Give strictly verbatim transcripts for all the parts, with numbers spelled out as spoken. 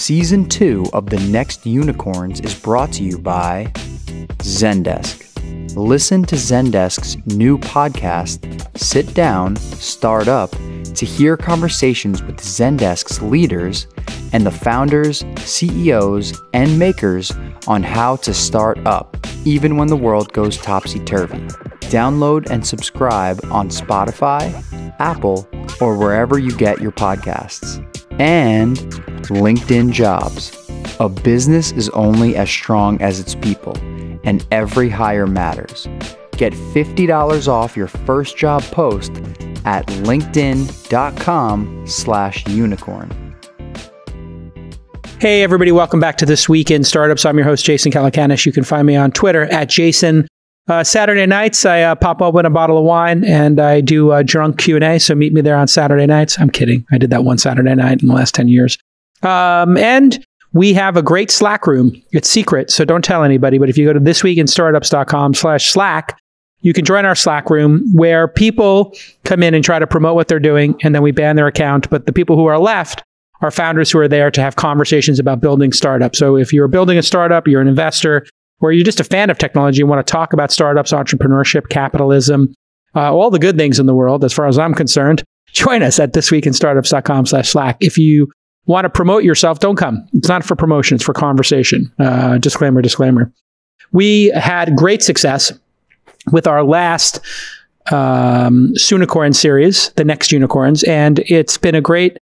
Season two of The Next Unicorns is brought to you by Zendesk. Listen to Zendesk's new podcast, Sit Down, Start Up, to hear conversations with Zendesk's leaders and the founders, C E Os, and makers on how to start up, even when the world goes topsy-turvy. Download and subscribe on Spotify, Apple, or wherever you get your podcasts. And LinkedIn Jobs. A business is only as strong as its people, and every hire matters. Get fifty dollars off your first job post at linkedin.com slash unicorn. Hey, everybody. Welcome back to This Week in Startups. I'm your host, Jason Calacanis. You can find me on Twitter at Jason. Uh, Saturday nights, I uh, pop open a bottle of wine and I do a drunk Q and A. So meet me there on Saturday nights. I'm kidding. I did that one Saturday night in the last ten years. Um, and we have a great Slack room. It's secret, so don't tell anybody. But if you go to thisweekinstartups.com slash Slack, you can join our Slack room where people come in and try to promote what they're doing. And then we ban their account. But the people who are left are founders who are there to have conversations about building startups. So if you're building a startup, you're an investor, or you're just a fan of technology and want to talk about startups, entrepreneurship, capitalism, uh, all the good things in the world, as far as I'm concerned, join us at thisweekinstartups.com slash Slack. If you want to promote yourself, don't come. It's not for promotion. It's for conversation. Uh, disclaimer, disclaimer. We had great success with our last um, Sunicorn series, The Next Unicorns, and it's been a great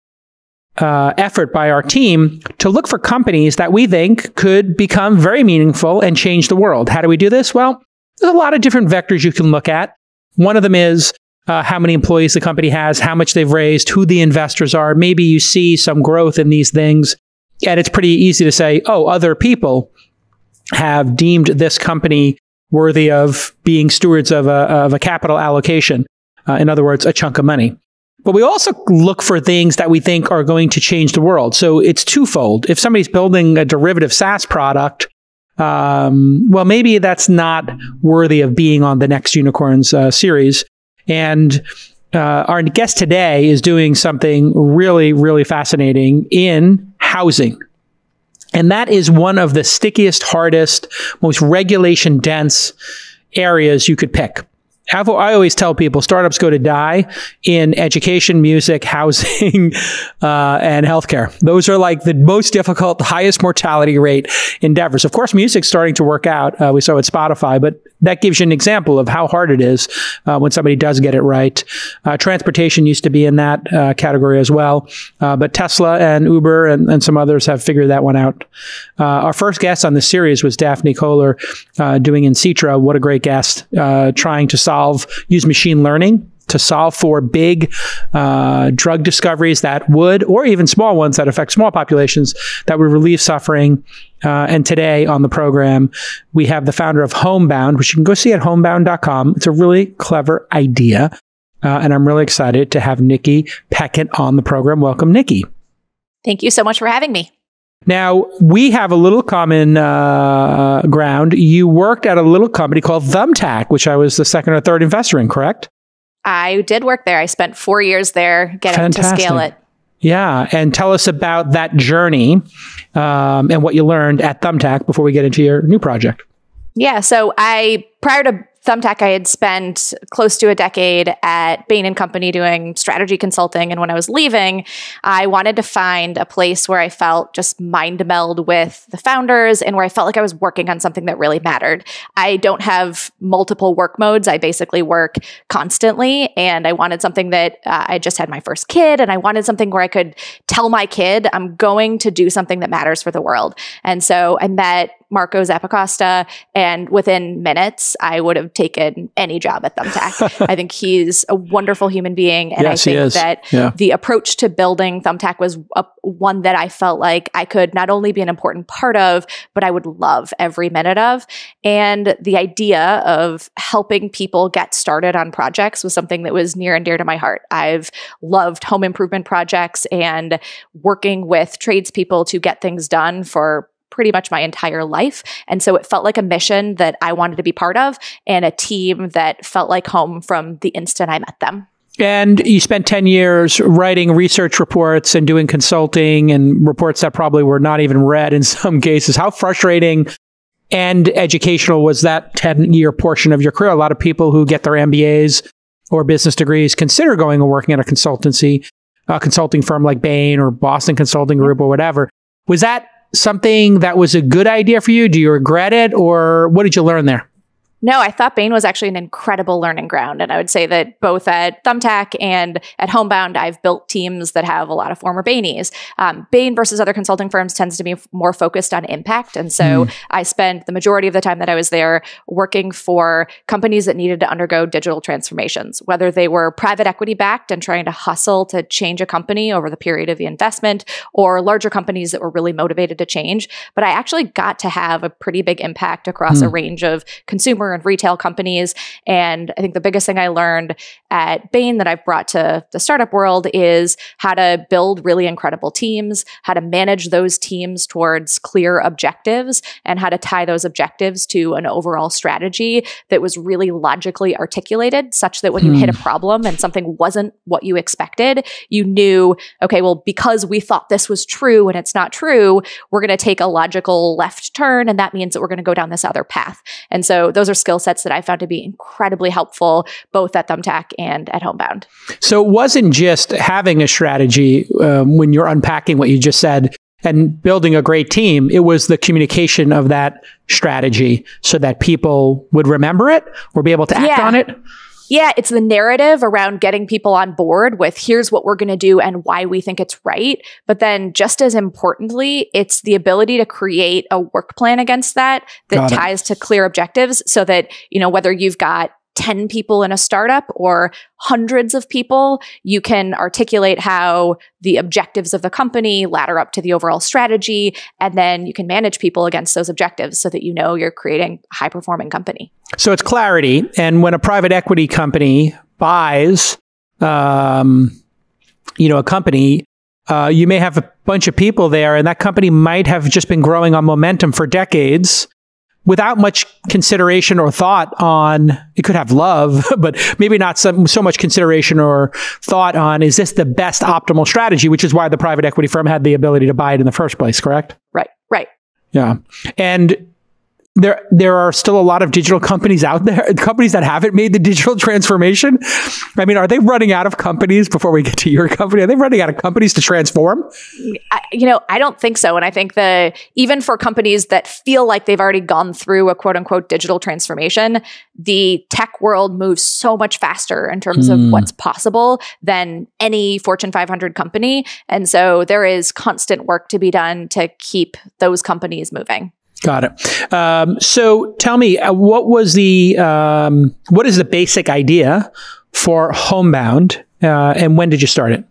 Uh, effort by our team to look for companies that we think could become very meaningful and change the world. How do we do this? Well, there's a lot of different vectors you can look at. One of them is uh, how many employees the company has, how much they've raised, who the investors are. Maybe you see some growth in these things, and it's pretty easy to say, oh, other people have deemed this company worthy of being stewards of a, of a capital allocation. Uh, in other words, a chunk of money. But we also look for things that we think are going to change the world. So it's twofold. If somebody's building a derivative SaaS product, um, well, maybe that's not worthy of being on the Next Unicorns uh, series. And uh, our guest today is doing something really, really fascinating in housing. And that is one of the stickiest, hardest, most regulation-dense areas you could pick. I always tell people startups go to die in education, music, housing, uh, and healthcare. Those are like the most difficult, highest mortality rate endeavors. Of course, music's starting to work out. Uh, we saw it at Spotify, but that gives you an example of how hard it is uh, when somebody does get it right. Uh, transportation used to be in that uh, category as well, uh, but Tesla and Uber and, and some others have figured that one out. Uh, our first guest on this series was Daphne Koller uh, doing in Citra. What a great guest, uh, trying to solve use machine learning to solve for big uh, drug discoveries that would, or even small ones that affect small populations, that would relieve suffering. Uh, and today on the program, we have the founder of Homebound, which you can go see at homebound dot com. It's a really clever idea. Uh, and I'm really excited to have Nikki Pechet on the program. Welcome, Nikki. Thank you so much for having me. Now, we have a little common uh, ground. You worked at a little company called Thumbtack, which I was the second or third investor in, correct? I did work there. I spent four years there getting Fantastic. To scale it. Yeah. And tell us about that journey um, and what you learned at Thumbtack before we get into your new project. Yeah. So I, prior to Thumbtack, I had spent close to a decade at Bain and Company doing strategy consulting. And when I was leaving, I wanted to find a place where I felt just mind meld with the founders and where I felt like I was working on something that really mattered. I don't have multiple work modes. I basically work constantly. And I wanted something that uh, I just had my first kid and I wanted something where I could tell my kid, I'm going to do something that matters for the world. And so I met Marco Zapacosta, and within minutes, I would have taken any job at Thumbtack. I think he's a wonderful human being, and yes, I think that yeah. the approach to building Thumbtack was a, one that I felt like I could not only be an important part of, but I would love every minute of. And the idea of helping people get started on projects was something that was near and dear to my heart. I've loved home improvement projects and working with tradespeople to get things done for pretty much my entire life. And so it felt like a mission that I wanted to be part of and a team that felt like home from the instant I met them. And you spent ten years writing research reports and doing consulting and reports that probably were not even read in some cases. How frustrating and educational was that ten-year portion of your career? A lot of people who get their M B As or business degrees consider going and working at a consultancy, a consulting firm like Bain or Boston Consulting Group or whatever. Was that something that was a good idea for you? Do you regret it? Or what did you learn there? No, I thought Bain was actually an incredible learning ground. And I would say that both at Thumbtack and at Homebound, I've built teams that have a lot of former Bainies. Um, Bain versus other consulting firms tends to be f- more focused on impact. And so mm. I spent the majority of the time that I was there working for companies that needed to undergo digital transformations, whether they were private equity backed and trying to hustle to change a company over the period of the investment, or larger companies that were really motivated to change. But I actually got to have a pretty big impact across mm. a range of consumer and retail companies. And I think the biggest thing I learned at Bain that I've brought to the startup world is how to build really incredible teams, how to manage those teams towards clear objectives, and how to tie those objectives to an overall strategy that was really logically articulated, such that when you mm. hit a problem and something wasn't what you expected, you knew, okay, well, because we thought this was true and it's not true, we're going to take a logical left turn. And that means that we're going to go down this other path. And so those are skill sets that I found to be incredibly helpful, both at Thumbtack and at Homebound. So it wasn't just having a strategy um, when you're unpacking what you just said and building a great team. It was the communication of that strategy so that people would remember it or be able to act yeah. on it. Yeah, it's the narrative around getting people on board with here's what we're going to do and why we think it's right. But then just as importantly, it's the ability to create a work plan against that that ties to clear objectives so that, you know, whether you've got ten people in a startup or hundreds of people, you can articulate how the objectives of the company ladder up to the overall strategy, and then you can manage people against those objectives so that you know you're creating a high-performing company. So it's clarity. And when a private equity company buys um, you know, a company, uh, you may have a bunch of people there, and that company might have just been growing on momentum for decades, without much consideration or thought on, it could have love, but maybe not some, so much consideration or thought on, is this the best optimal strategy, which is why the private equity firm had the ability to buy it in the first place, correct? Right, right. Yeah. And there there are still a lot of digital companies out there, companies that haven't made the digital transformation. I mean, are they running out of companies before we get to your company? Are they running out of companies to transform? I, you know, I don't think so. And I think the even for companies that feel like they've already gone through a quote unquote digital transformation, the tech world moves so much faster in terms mm. of what's possible than any Fortune five hundred company. And so there is constant work to be done to keep those companies moving. Got it. Um, so tell me, uh, what was the, um, what is the basic idea for Homebound uh, and when did you start it?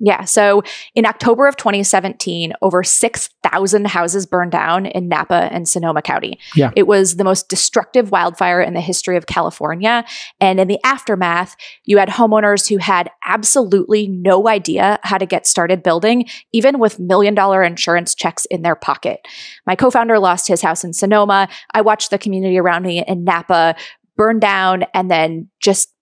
Yeah. So in October of twenty seventeen, over six thousand houses burned down in Napa and Sonoma County. Yeah. It was the most destructive wildfire in the history of California. And in the aftermath, you had homeowners who had absolutely no idea how to get started building, even with million dollar insurance checks in their pocket. My co-founder lost his house in Sonoma. I watched the community around me in Napa burn down and then just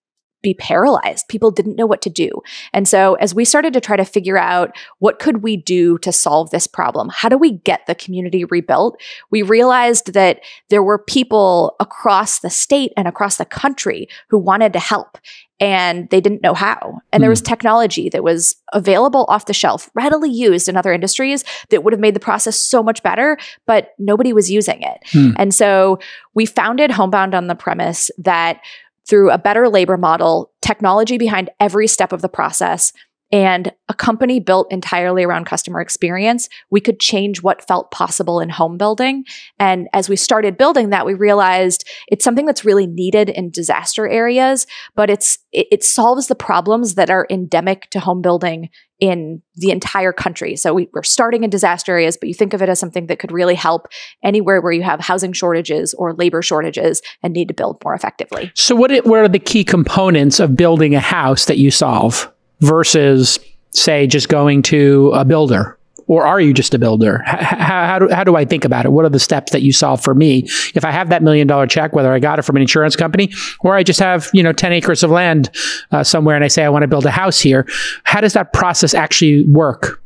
be paralyzed. People didn't know what to do. And so as we started to try to figure out what could we do to solve this problem, how do we get the community rebuilt, we realized that there were people across the state and across the country who wanted to help. And they didn't know how. And mm. there was technology that was available off the shelf, readily used in other industries that would have made the process so much better, but nobody was using it. Mm. And so we founded Homebound on the premise that through a better labor model, technology behind every step of the process, and a company built entirely around customer experience, we could change what felt possible in home building. And as we started building that, we realized it's something that's really needed in disaster areas, but it's it, it solves the problems that are endemic to home building in the entire country. So we, we're starting in disaster areas, but you think of it as something that could really help anywhere where you have housing shortages or labor shortages and need to build more effectively. So what, it, what are the key components of building a house that you solve versus, say, just going to a builder? or are you just a builder? H- how, do, how do I think about it? What are the steps that you solve for me? If I have that million dollar check, whether I got it from an insurance company or I just have, you know, ten acres of land uh, somewhere and I say, I want to build a house here. How does that process actually work?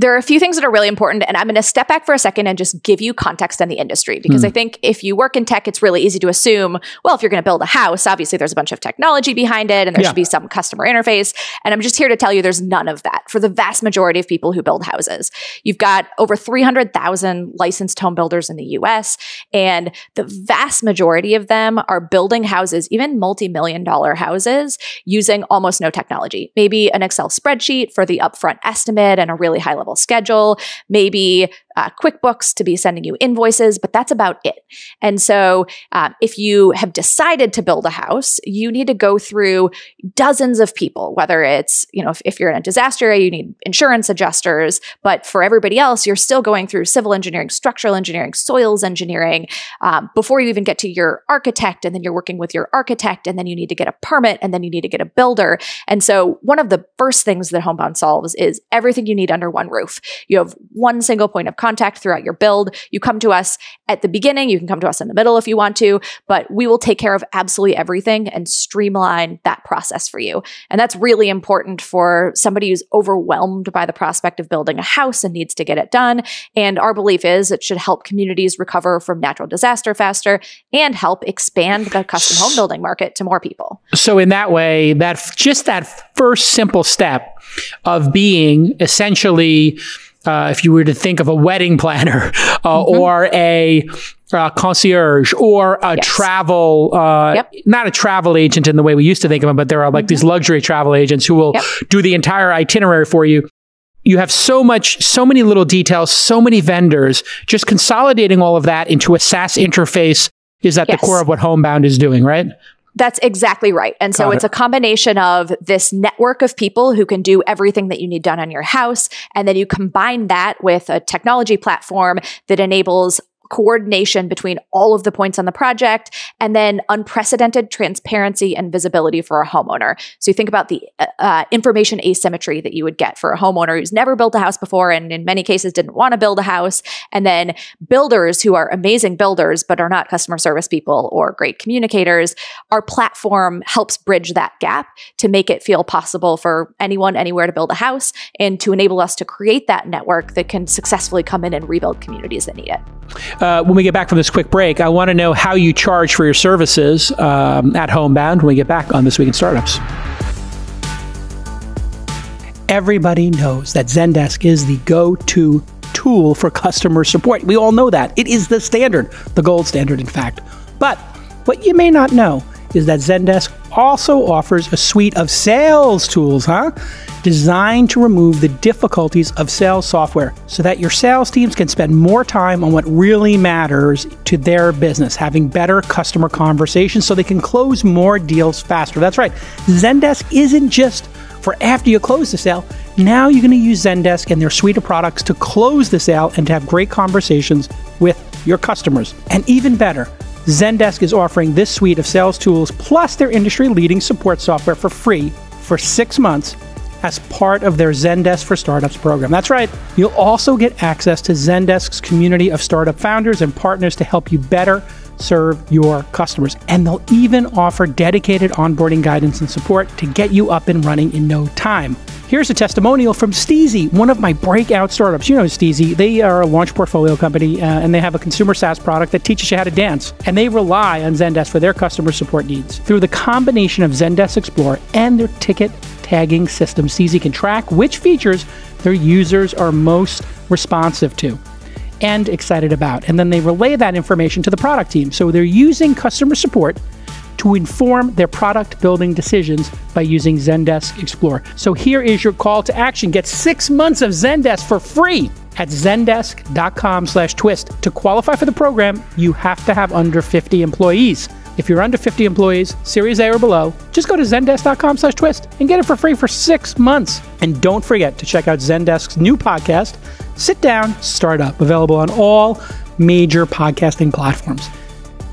There are a few things that are really important, and I'm going to step back for a second and just give you context on the industry, because mm. I think if you work in tech, it's really easy to assume, well, if you're going to build a house, obviously there's a bunch of technology behind it and there yeah. should be some customer interface. And I'm just here to tell you there's none of that for the vast majority of people who build houses. You've got over three hundred thousand licensed home builders in the U S, and the vast majority of them are building houses, even multi-million dollar houses, using almost no technology. Maybe an Excel spreadsheet for the upfront estimate and a really high level schedule, maybe uh, QuickBooks to be sending you invoices, but that's about it. And so um, if you have decided to build a house, you need to go through dozens of people, whether it's, you know, if, if you're in a disaster area, you need insurance adjusters, but for everybody else, you're still going through civil engineering, structural engineering, soils engineering, um, before you even get to your architect, and then you're working with your architect, and then you need to get a permit, and then you need to get a builder. And so one of the first things that Homebound solves is everything you need under one roof. Roof. You have one single point of contact throughout your build. You come to us at the beginning. You can come to us in the middle if you want to, but we will take care of absolutely everything and streamline that process for you. And that's really important for somebody who's overwhelmed by the prospect of building a house and needs to get it done. And our belief is it should help communities recover from natural disaster faster and help expand the custom home building market to more people. So in that way, that just that first simple step of being essentially, uh, if you were to think of a wedding planner uh, mm-hmm. or a uh, concierge or a yes. travel, uh, yep. not a travel agent in the way we used to think of them, but there are like mm-hmm. these luxury travel agents who will yep. do the entire itinerary for you. You have so much, so many little details, so many vendors, just consolidating all of that into a SaaS interface is at yes. the core of what Homebound is doing, right? That's exactly right. And so it's a combination of this network of people who can do everything that you need done on your house. And then you combine that with a technology platform that enables coordination between all of the points on the project, and then unprecedented transparency and visibility for a homeowner. So you think about the uh, information asymmetry that you would get for a homeowner who's never built a house before and in many cases didn't want to build a house, and then builders who are amazing builders but are not customer service people or great communicators. Our platform helps bridge that gap to make it feel possible for anyone anywhere to build a house and to enable us to create that network that can successfully come in and rebuild communities that need it. Uh, when we get back from this quick break, I want to know how you charge for your services um, at Homebound when we get back on This Week in Startups. Everybody knows that Zendesk is the go-to tool for customer support. We all know that. It is the standard, the gold standard, in fact. But what you may not know is that Zendesk also offers a suite of sales tools, huh? Designed to remove the difficulties of sales software so that your sales teams can spend more time on what really matters to their business, having better customer conversations so they can close more deals faster. That's right. Zendesk isn't just for after you close the sale. Now you're going to use Zendesk and their suite of products to close the sale and to have great conversations with your customers. And even better, Zendesk is offering this suite of sales tools plus their industry-leading support software for free for six months as part of their Zendesk for Startups program. That's right. You'll also get access to Zendesk's community of startup founders and partners to help you better serve your customers. And they'll even offer dedicated onboarding guidance and support to get you up and running in no time. Here's a testimonial from Steezy, one of my breakout startups. You know Steezy. They are a launch portfolio company, uh, and they have a consumer SaaS product that teaches you how to dance. And they rely on Zendesk for their customer support needs. Through the combination of Zendesk Explorer and their ticket tagging system, Steezy can track which features their users are most responsive to and excited about. And then they relay that information to the product team. So they're using customer support to inform their product building decisions by using Zendesk Explorer. So here is your call to action. Get six months of Zendesk for free at zendesk.com slash twist. To qualify for the program, you have to have under fifty employees. If you're under fifty employees, Series A or below, just go to zendesk.com slash twist and get it for free for six months. And don't forget to check out Zendesk's new podcast, Sit Down, Start Up, available on all major podcasting platforms.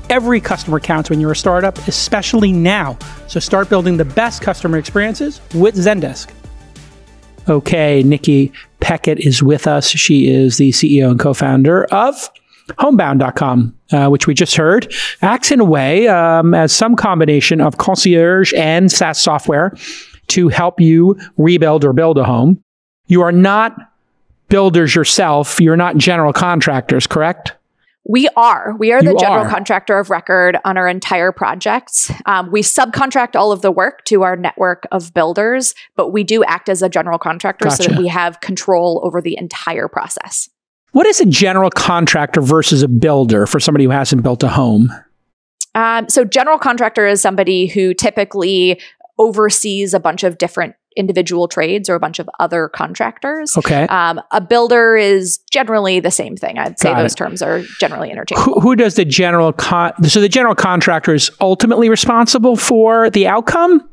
Every customer counts when you're a startup, especially now. So start building the best customer experiences with Zendesk. Okay, Nikki Pechet is with us. She is the C E O and co-founder of homebound dot com, uh, which we just heard, acts in a way um, as some combination of concierge and SaaS software to help you rebuild or build a home. You are not builders yourself. You're not general contractors, correct? We are. We are the you general are. contractor of record on our entire projects. Um, we subcontract all of the work to our network of builders, but we do act as a general contractor gotcha. so that we have control over the entire process. What is a general contractor versus a builder for somebody who hasn't built a home? Um, so general contractor is somebody who typically oversees a bunch of different individual trades or a bunch of other contractors. Okay. Um, a builder is generally the same thing. I'd say Got those it. terms are generally interchangeable. Who, who does the general con- So the general contractor is ultimately responsible for the outcome?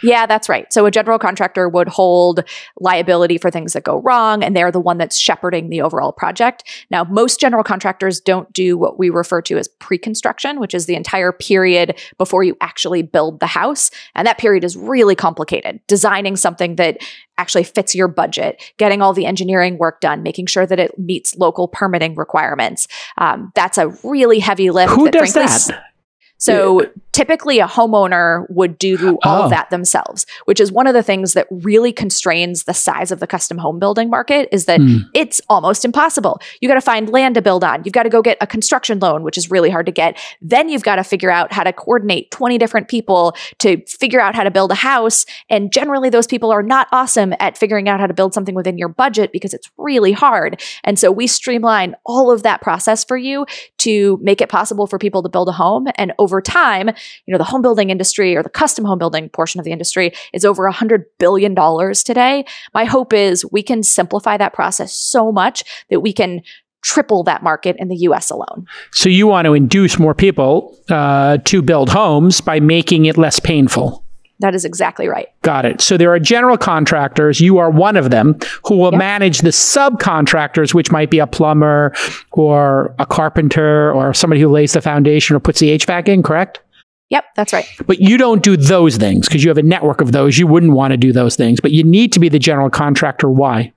Yeah, that's right. So a general contractor would hold liability for things that go wrong, and they're the one that's shepherding the overall project. Now, most general contractors don't do what we refer to as pre-construction, which is the entire period before you actually build the house. And that period is really complicated. Designing something that actually fits your budget, getting all the engineering work done, making sure that it meets local permitting requirements. Um, that's a really heavy lift. Who that, does frankly, that? So yeah. typically a homeowner would do all oh. of that themselves, which is one of the things that really constrains the size of the custom home building market is that mm. it's almost impossible. You got to find land to build on. You've got to go get a construction loan, which is really hard to get. Then you've got to figure out how to coordinate twenty different people to figure out how to build a house. And generally those people are not awesome at figuring out how to build something within your budget because it's really hard. And so we streamline all of that process for you to make it possible for people to build a home. And over Over time, you know, the home building industry or the custom home building portion of the industry is over one hundred billion dollars today. My hope is we can simplify that process so much that we can triple that market in the U S alone. So you want to induce more people uh, to build homes by making it less painful. That is exactly right. Got it. So there are general contractors, you are one of them, who will yep. manage the subcontractors, which might be a plumber or a carpenter or somebody who lays the foundation or puts the H V A C in, correct? Yep, that's right. But you don't do those things because you have a network of those. You wouldn't want to do those things, but you need to be the general contractor. Why?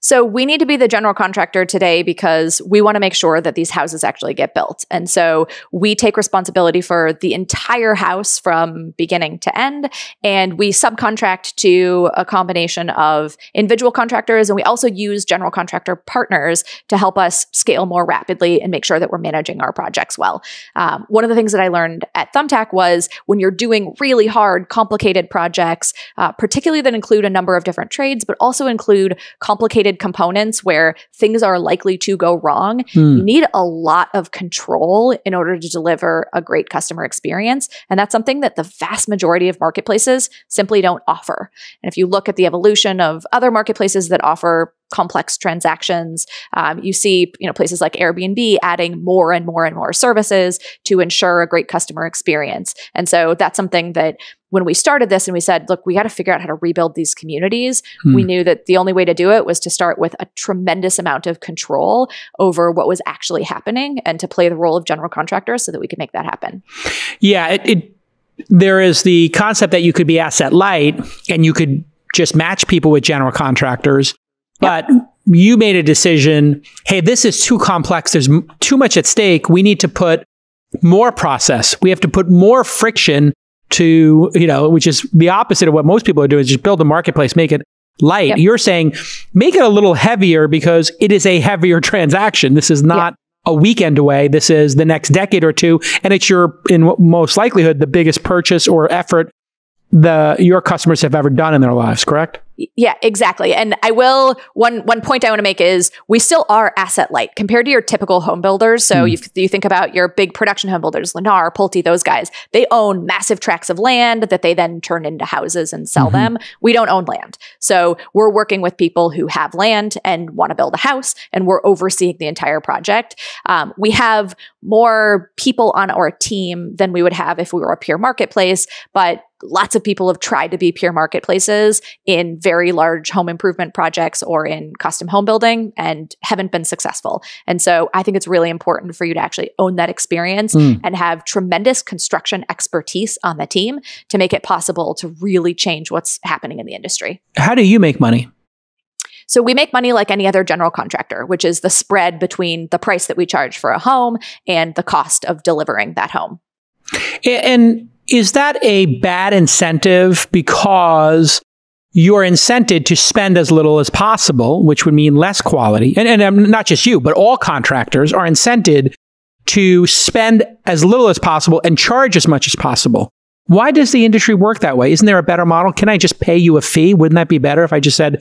So we need to be the general contractor today because we want to make sure that these houses actually get built. And so we take responsibility for the entire house from beginning to end. And we subcontract to a combination of individual contractors. And we also use general contractor partners to help us scale more rapidly and make sure that we're managing our projects well. Um, one of the things that I learned at Thumbtack was when you're doing really hard, complicated projects, uh, particularly that include a number of different trades, but also include complicated components where things are likely to go wrong, mm. you need a lot of control in order to deliver a great customer experience. And that's something that the vast majority of marketplaces simply don't offer. And if you look at the evolution of other marketplaces that offer complex transactions, um, you see, you know, places like Airbnb adding more and more and more services to ensure a great customer experience. And so that's something that when we started this and we said, look, we got to figure out how to rebuild these communities, hmm. we knew that the only way to do it was to start with a tremendous amount of control over what was actually happening and to play the role of general contractors so that we could make that happen. Yeah, it, it there is the concept that you could be asset light and you could just match people with general contractors. Yep. But you made a decision, hey, this is too complex. There's m- too much at stake. We need to put more process. We have to put more friction to, you know, which is the opposite of what most people are doing, is just build a marketplace, make it light. Yep. You're saying make it a little heavier because it is a heavier transaction. This is not yep. a weekend away. This is the next decade or two. And it's your, in most likelihood, the biggest purchase or effort the your customers have ever done in their lives, correct? Yeah, exactly. And I will, one one point I want to make is we still are asset light compared to your typical home builders. So mm. you you think about your big production home builders, Lennar, Pulte, those guys, they own massive tracts of land that they then turn into houses and sell mm-hmm. them. We don't own land. So we're working with people who have land and want to build a house, and we're overseeing the entire project. Um, we have more people on our team than we would have if we were a pure marketplace, but lots of people have tried to be pure marketplaces in very large home improvement projects or in custom home building and haven't been successful. And so I think it's really important for you to actually own that experience mm. and have tremendous construction expertise on the team to make it possible to really change what's happening in the industry. How do you make money? So we make money like any other general contractor, which is the spread between the price that we charge for a home and the cost of delivering that home. And is that a bad incentive because you're incented to spend as little as possible, which would mean less quality? And, and um, not just you, but all contractors are incented to spend as little as possible and charge as much as possible. Why does the industry work that way? Isn't there a better model? Can I just pay you a fee? Wouldn't that be better if I just said,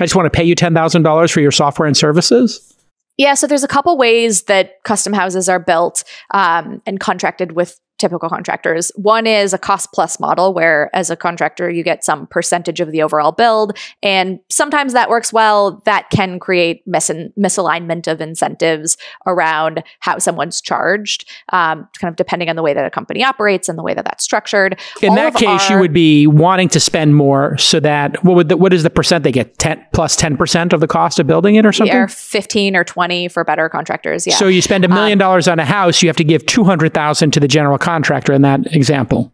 I just want to pay you ten thousand dollars for your software and services? Yeah, so there's a couple ways that custom houses are built um, and contracted with typical contractors. One is a cost plus model where as a contractor, you get some percentage of the overall build. And sometimes that works well. That can create mis- misalignment of incentives around how someone's charged, um, kind of depending on the way that a company operates and the way that that's structured. In All that case, our- you would be wanting to spend more so that, what would the, what is the percent they get? ten plus ten percent of the cost of building it or something? Or fifteen or twenty for better contractors, yeah. So you spend a million dollars on a house, you have to give two hundred thousand dollars to the general contractor in that example.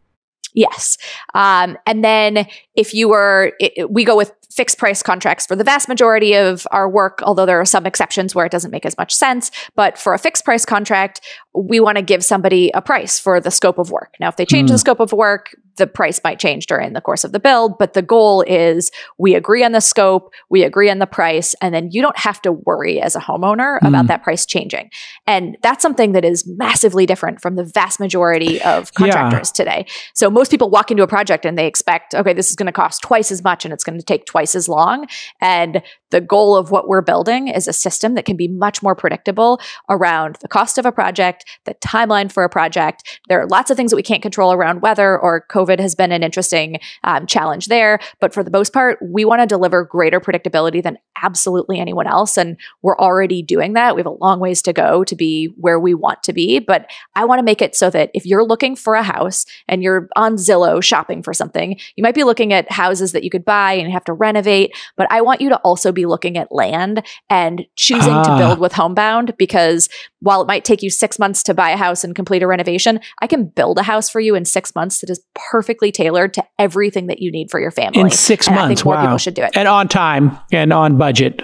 Yes. Um, and then if you were, it, it, we go with fixed price contracts for the vast majority of our work, although there are some exceptions where it doesn't make as much sense. But for a fixed price contract, we want to give somebody a price for the scope of work. Now, if they change mm. the scope of work, the price might change during the course of the build. But the goal is we agree on the scope, we agree on the price, and then you don't have to worry as a homeowner mm. about that price changing. And that's something that is massively different from the vast majority of contractors yeah. today. So most people walk into a project and they expect, okay, this is going to cost twice as much and it's going to take twice as long. And the goal of what we're building is a system that can be much more predictable around the cost of a project, the timeline for a project. There are lots of things that we can't control around weather, or COVID has been an interesting um, challenge there. But for the most part, we want to deliver greater predictability than absolutely anyone else. And we're already doing that. We have a long ways to go to be where we want to be. But I want to make it so that if you're looking for a house and you're on Zillow shopping for something, you might be looking at houses that you could buy and have to renovate. But I want you to also be looking at land and choosing ah. to build with Homebound, because while it might take you six months to buy a house and complete a renovation, I can build a house for you in six months that is perfectly tailored to everything that you need for your family. In six and months, I think more wow. people should do it. And on time and on budget.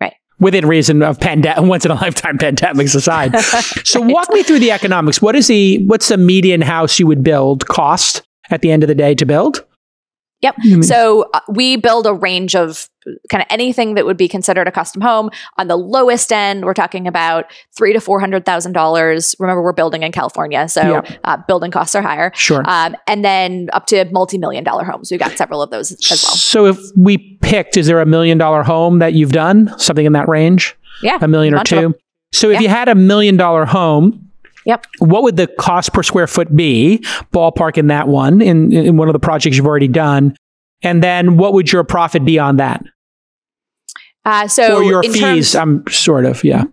Right. Within reason of pandemic, once in a lifetime pandemics aside. So right. walk me through the economics. What is the, what's the median house you would build cost at the end of the day to build? Yep. Mm-hmm. So uh, we build a range of kind of anything that would be considered a custom home. On the lowest end, we're talking about three to four hundred thousand dollars. Remember, we're building in California, so yeah. uh, building costs are higher. Sure. Um, and then up to multi-million dollar homes. We've got several of those as well. So if we picked, is there a million dollar home that you've done? Something in that range? Yeah, a million or two. So if yeah. you had a million dollar home. Yep. What would the cost per square foot be, ballpark in that one, in, in one of the projects you've already done? And then what would your profit be on that? Uh, so or your fees, terms- I'm sort of, yeah.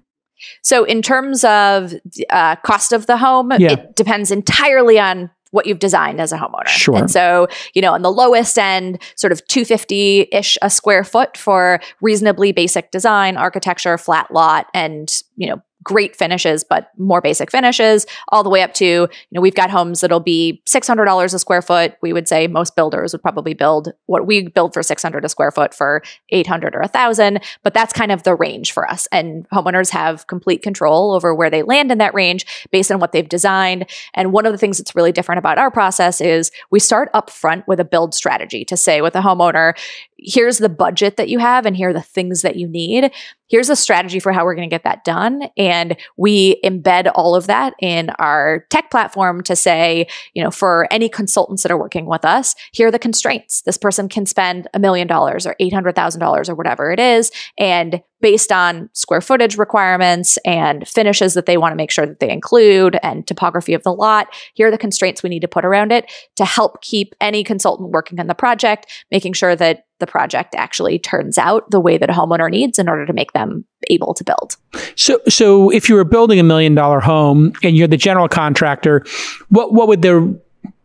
So in terms of uh, cost of the home, yeah. it depends entirely on what you've designed as a homeowner. Sure. And so, you know, on the lowest end, sort of two hundred fifty-ish a square foot for reasonably basic design, architecture, flat lot, and, you know, great finishes, but more basic finishes, all the way up to, you know, we've got homes that'll be six hundred dollars a square foot. We would say most builders would probably build what we build for six hundred dollars a square foot for eight hundred dollars or one thousand dollars, but that's kind of the range for us. And homeowners have complete control over where they land in that range based on what they've designed. And one of the things that's really different about our process is we start up front with a build strategy to say with a homeowner, here's the budget that you have and here are the things that you need. Here's a strategy for how we're going to get that done. And we embed all of that in our tech platform to say, you know, for any consultants that are working with us, here are the constraints. This person can spend a million dollars or eight hundred thousand dollars or whatever it is. And based on square footage requirements and finishes that they want to make sure that they include and topography of the lot, here are the constraints we need to put around it to help keep any consultant working on the project, making sure that the project actually turns out the way that a homeowner needs in order to make them able to build. So so if you were building a million dollar home and you're the general contractor, what what would the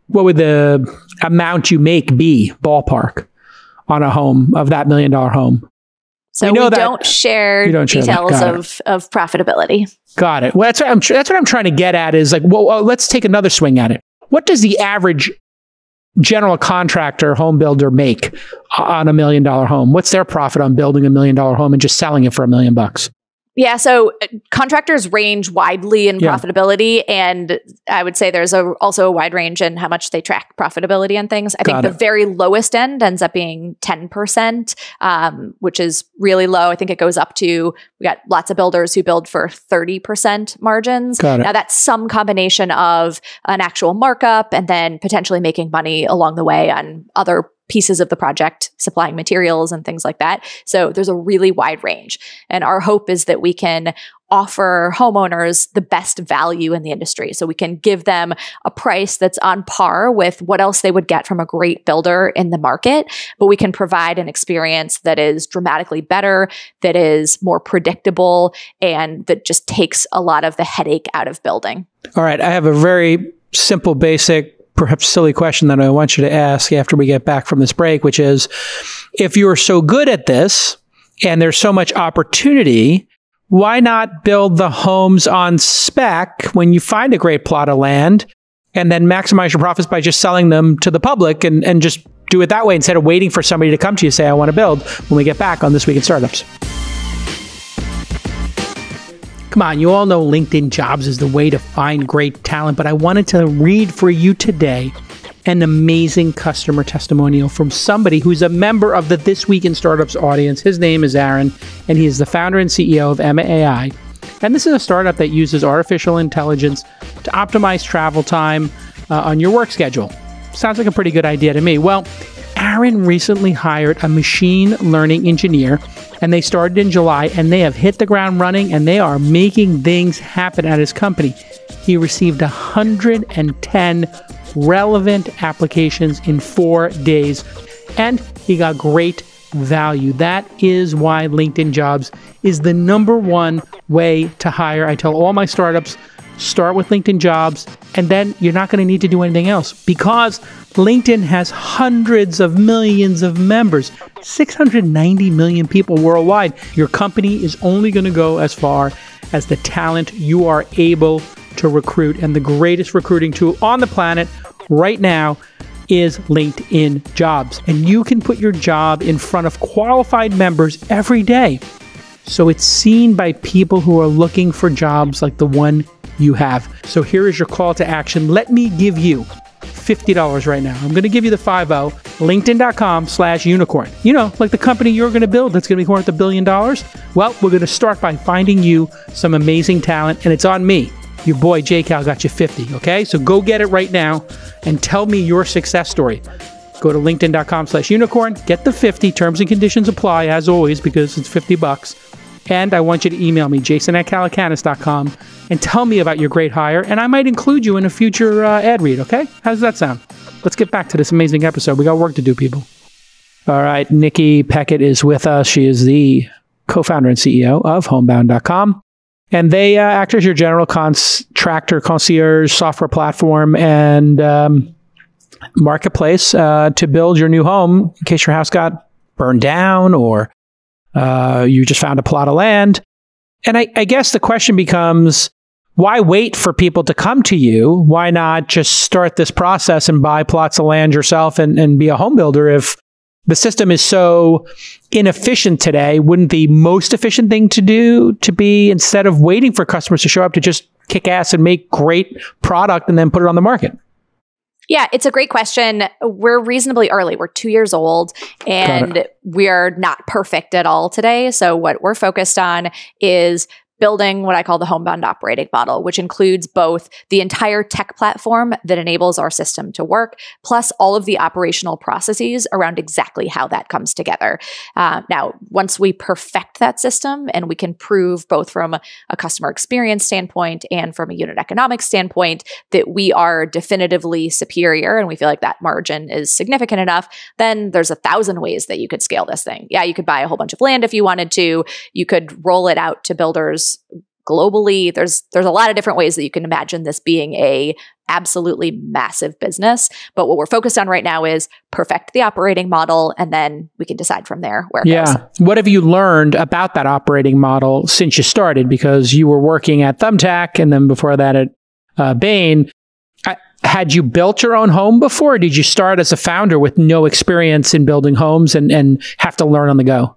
what would the amount you make be, ballpark, on a home, of that million dollar home. So we, know we that, don't share don't details of, of profitability. Got it. Well, that's what I'm, that's what I'm trying to get at is like, well, well, let's take another swing at it. What does the average general contractor, home builder make on a million dollar home? What's their profit on building a million dollar home and just selling it for a million bucks? Yeah, so contractors range widely in yeah. profitability, and I would say there's a, also a wide range in how much they track profitability on things. I Got think it. The very lowest end ends up being ten percent, um, which is really low. I think it goes up to, we got lots of builders who build for thirty percent margins. Got it. Now, that's some combination of an actual markup and then potentially making money along the way on other pieces of the project, supplying materials and things like that. So there's a really wide range. And our hope is that we can offer homeowners the best value in the industry. So we can give them a price that's on par with what else they would get from a great builder in the market, but we can provide an experience that is dramatically better, that is more predictable, and that just takes a lot of the headache out of building. All right. I have a very simple, basic, perhaps silly question that I want you to ask after we get back from this break, which is, if you are so good at this and there's so much opportunity, why not build the homes on spec when you find a great plot of land and then maximize your profits by just selling them to the public and, and just do it that way instead of waiting for somebody to come to you and say, I want to build, when we get back on This Week in Startups. Come on, you all know LinkedIn Jobs is the way to find great talent, but I wanted to read for you today an amazing customer testimonial from somebody who's a member of the This Week in Startups audience. His name is Aaron, and he is the founder and C E O of Emma A I. And this is a startup that uses artificial intelligence to optimize travel time uh, on your work schedule. Sounds like a pretty good idea to me. Well, Aaron recently hired a machine learning engineer, and they started in July, and they have hit the ground running, and they are making things happen at his company. He received one hundred ten relevant applications in four days, and he got great value. That is why LinkedIn Jobs is the number one way to hire. I tell all my startups, start with LinkedIn Jobs, and then you're not going to need to do anything else, because LinkedIn has hundreds of millions of members, six hundred ninety million people worldwide. Your company is only going to go as far as the talent you are able to recruit. And the greatest recruiting tool on the planet right now is LinkedIn Jobs. And you can put your job in front of qualified members every day, so it's seen by people who are looking for jobs like the one you have. So here is your call to action. Let me give you fifty dollars right now. I'm going to give you the five oh, linkedin.com slash unicorn. You know, like the company you're going to build that's going to be worth a billion dollars. Well, we're going to start by finding you some amazing talent, and it's on me. Your boy J Cal got you fifty, okay? So go get it right now and tell me your success story. Go to linkedin.com slash unicorn, get the fifty. Terms and conditions apply, as always, because it's fifty bucks. And I want you to email me, jason at calacanis.com, and tell me about your great hire, and I might include you in a future uh, ad read, okay? How does that sound? Let's get back to this amazing episode. We got work to do, people. All right, Nikki Pechet is with us. She is the co-founder and C E O of homebound dot com, and they uh, act as your general contractor, concierge, software platform, and um, marketplace uh, to build your new home in case your house got burned down or Uh, you just found a plot of land. And I, I guess the question becomes, why wait for people to come to you? Why not just start this process and buy plots of land yourself and, and be a home builder? If the system is so inefficient today, wouldn't the most efficient thing to do to be, instead of waiting for customers to show up, to just kick ass and make great product and then put it on the market? Yeah, it's a great question. We're reasonably early. We're two years old, and we are not perfect at all today. So what we're focused on is building what I call the homebound operating model, which includes both the entire tech platform that enables our system to work, plus all of the operational processes around exactly how that comes together. Uh, now, once we perfect that system and we can prove both from a customer experience standpoint and from a unit economics standpoint that we are definitively superior and we feel like that margin is significant enough, then there's a thousand ways that you could scale this thing. Yeah, you could buy a whole bunch of land if you wanted to. You could roll it out to builders globally. There's there's a lot of different ways that you can imagine this being a absolutely massive business. But what we're focused on right now is perfect the operating model, and then we can decide from there where it yeah. goes. What have you learned about that operating model since you started? Because you were working at Thumbtack, and then before that at uh, Bain. I, had you built your own home before? Or did you start as a founder with no experience in building homes and, and have to learn on the go?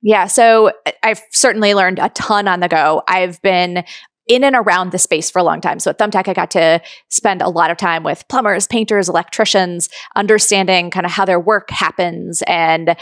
Yeah, so I've certainly learned a ton on the go. I've been in and around the space for a long time. So at Thumbtack, I got to spend a lot of time with plumbers, painters, electricians, understanding kind of how their work happens and,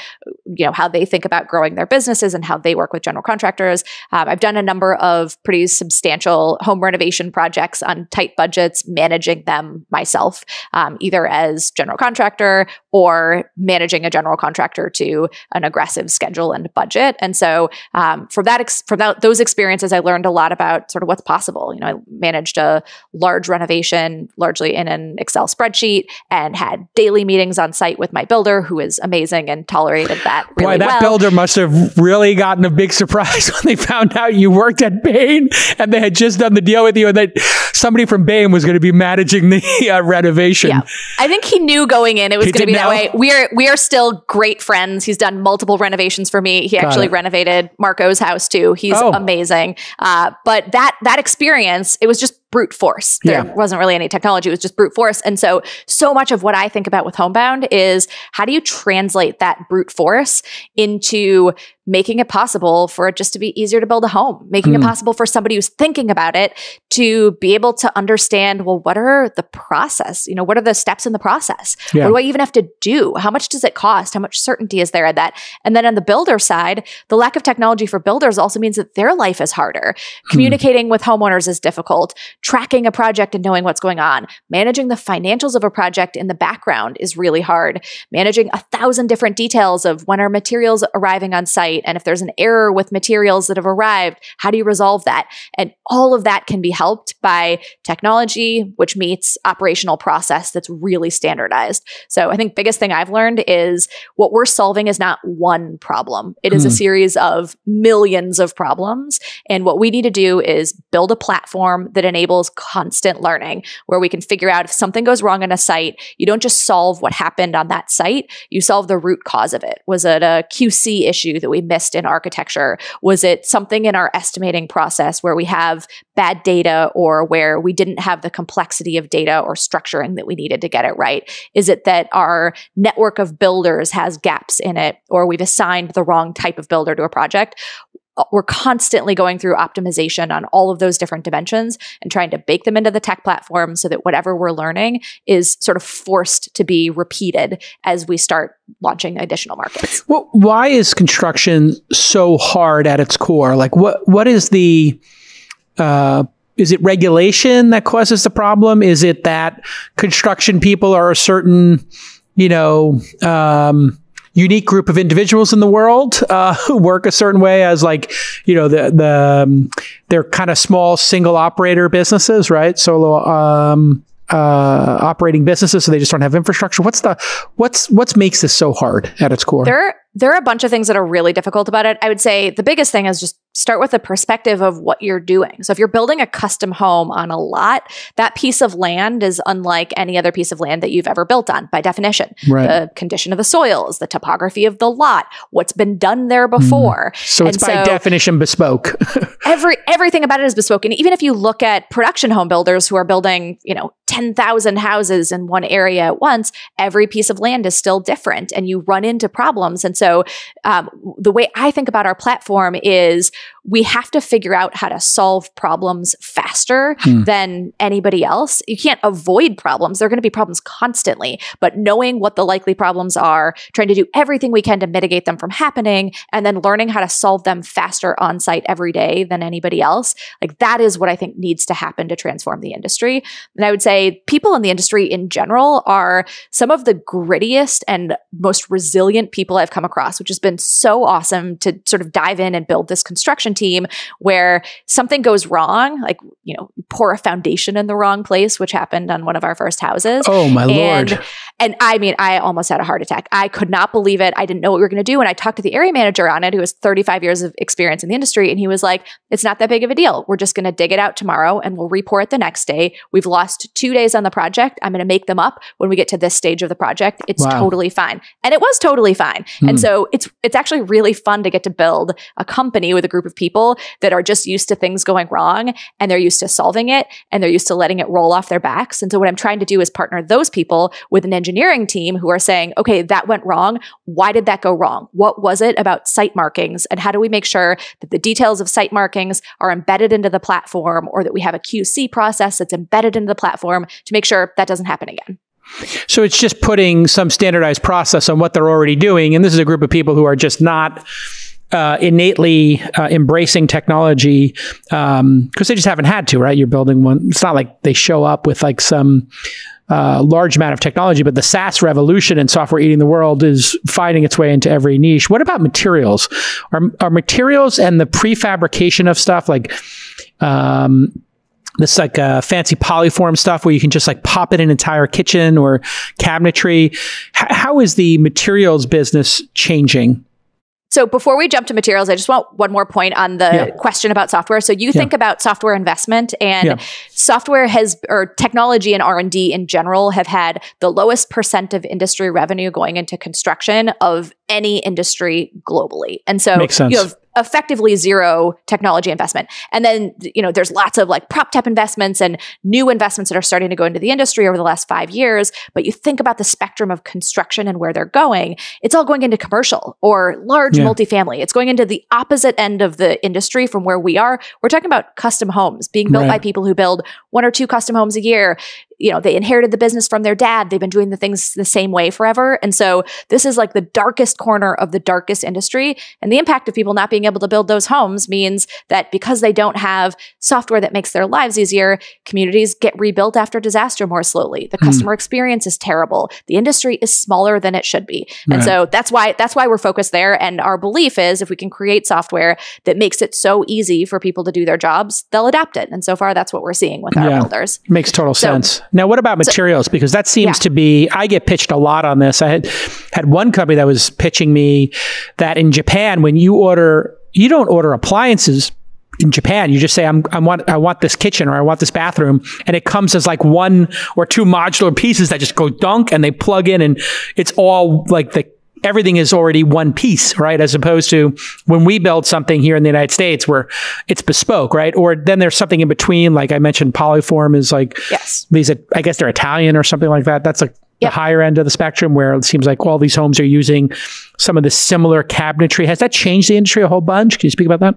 you know, how they think about growing their businesses and how they work with general contractors. Um, I've done a number of pretty substantial home renovation projects on tight budgets, managing them myself, um, either as general contractor or managing a general contractor to an aggressive schedule and budget. And so um, from that, ex- from that, those experiences, I learned a lot about sort of what's possible. You know, I managed a large renovation largely in an Excel spreadsheet and had daily meetings on site with my builder, who is amazing and tolerated that really well. Boy, that well. builder must have really gotten a big surprise when they found out you worked at Bain and they had just done the deal with you and that somebody from Bain was going to be managing the uh, renovation. Yeah. I think he knew going in it was going to be know? that way. We are, we are still great friends. He's done multiple renovations for me. He Got actually it. renovated Marco's house too. He's oh. amazing. Uh, but that That experience, it was just brute force. There yeah. wasn't really any technology. It was just brute force. And so, so much of what I think about with Homebound is how do you translate that brute force into making it possible for it just to be easier to build a home, making mm. it possible for somebody who's thinking about it to be able to understand, well, what are the process? You know, what are the steps in the process? Yeah. What do I even have to do? How much does it cost? How much certainty is there in that? And then on the builder side, the lack of technology for builders also means that their life is harder. Communicating mm. with homeowners is difficult. Tracking a project and knowing what's going on. Managing the financials of a project in the background is really hard. Managing a thousand different details of when are materials arriving on site, and if there's an error with materials that have arrived, how do you resolve that? And all of that can be helped by technology, which meets operational process that's really standardized. So I think biggest thing I've learned is what we're solving is not one problem. It is mm. a series of millions of problems. And what we need to do is build a platform that enables constant learning, where we can figure out if something goes wrong on a site, you don't just solve what happened on that site, you solve the root cause of it. Was it a Q C issue that we missed in architecture? Was it something in our estimating process where we have bad data or where we didn't have the complexity of data or structuring that we needed to get it right? Is it that our network of builders has gaps in it, or we've assigned the wrong type of builder to a project? We're constantly going through optimization on all of those different dimensions and trying to bake them into the tech platform so that whatever we're learning is sort of forced to be repeated as we start launching additional markets. Well, why is construction so hard at its core? Like what, what is the, uh, is it regulation that causes the problem? Is it that construction people are a certain, you know, um, unique group of individuals in the world uh, who work a certain way as like, you know, the, the um, they're kind of small single operator businesses, right? Solo um, uh, operating businesses. So they just don't have infrastructure. What's the, what's, what's makes this so hard at its core? There, there are a bunch of things that are really difficult about it. I would say the biggest thing is just start with the perspective of what you're doing. So if you're building a custom home on a lot, that piece of land is unlike any other piece of land that you've ever built on by definition. Right. The condition of the soils, the topography of the lot, what's been done there before. Mm. So and it's by so definition bespoke. every everything about it is bespoke. And even if you look at production home builders who are building, you know, ten thousand houses in one area at once, every piece of land is still different and you run into problems. And so um, the way I think about our platform is we have to figure out how to solve problems faster hmm. than anybody else. You can't avoid problems. There are going to be problems constantly, but knowing what the likely problems are, trying to do everything we can to mitigate them from happening, and then learning how to solve them faster on site every day than anybody else. Like that is what I think needs to happen to transform the industry. And I would say people in the industry in general are some of the grittiest and most resilient people I've come across, which has been so awesome to sort of dive in and build this construction construction team where something goes wrong, like, you know, you pour a foundation in the wrong place, which happened on one of our first houses. Oh my and, Lord. And I mean, I almost had a heart attack. I could not believe it. I didn't know what we were going to do. And I talked to the area manager on it, who has thirty-five years of experience in the industry. And he was like, it's not that big of a deal. We're just going to dig it out tomorrow and we'll repour it the next day. We've lost two days on the project. I'm going to make them up when we get to this stage of the project. It's wow. totally fine. And it was totally fine. Mm. And so it's it's actually really fun to get to build a company with a group of people that are just used to things going wrong, and they're used to solving it, and they're used to letting it roll off their backs. And so what I'm trying to do is partner those people with an engineering team who are saying, okay, that went wrong. Why did that go wrong? What was it about site markings? And how do we make sure that the details of site markings are embedded into the platform, or that we have a Q C process that's embedded into the platform to make sure that doesn't happen again? So it's just putting some standardized process on what they're already doing. And this is a group of people who are just not uh, innately uh, embracing technology um, because they just haven't had to, right? You're building one. It's not like they show up with like some uh, large amount of technology, but the SaaS revolution and software eating the world is finding its way into every niche. What about materials? Are, are materials and the prefabrication of stuff like... Um, This like uh, fancy polyform stuff where you can just like pop in an entire kitchen or cabinetry. H- how is the materials business changing? So before we jump to materials, I just want one more point on the yeah. question about software. So you yeah. think about software investment, and yeah. software has, or technology and R and D in general have had the lowest percent of industry revenue going into construction of any industry globally. And so Makes sense. you have effectively zero technology investment. And then, you know, there's lots of like prop tech investments and new investments that are starting to go into the industry over the last five years. But you think about the spectrum of construction and where they're going, it's all going into commercial or large yeah. multifamily. It's going into the opposite end of the industry from where we are. We're talking about custom homes being built right. by people who build one or two custom homes a year. You know, they inherited the business from their dad. They've been doing the things the same way forever. And so this is like the darkest corner of the darkest industry. And the impact of people not being able to build those homes means that because they don't have software that makes their lives easier, communities get rebuilt after disaster more slowly. The customer mm. experience is terrible. The industry is smaller than it should be. And right. so that's why that's why we're focused there. And our belief is if we can create software that makes it so easy for people to do their jobs, they'll adapt it. And so far, that's what we're seeing with our yeah. builders. Makes total so, sense. Now, what about materials? Because that seems yeah. to be, I get pitched a lot on this. I had had one company that was pitching me that in Japan, when you order, you don't order appliances in Japan. You just say, I'm, I want, I want this kitchen or I want this bathroom. And it comes as like one or two modular pieces that just go dunk and they plug in and it's all like the, everything is already one piece, right? As opposed to when we build something here in the United States where it's bespoke, right? Or then there's something in between. Like I mentioned, polyform is like, yes. these, I guess they're Italian or something like that. That's like yep. the higher end of the spectrum where it seems like all these homes are using some of the similar cabinetry. Has that changed the industry a whole bunch? Can you speak about that?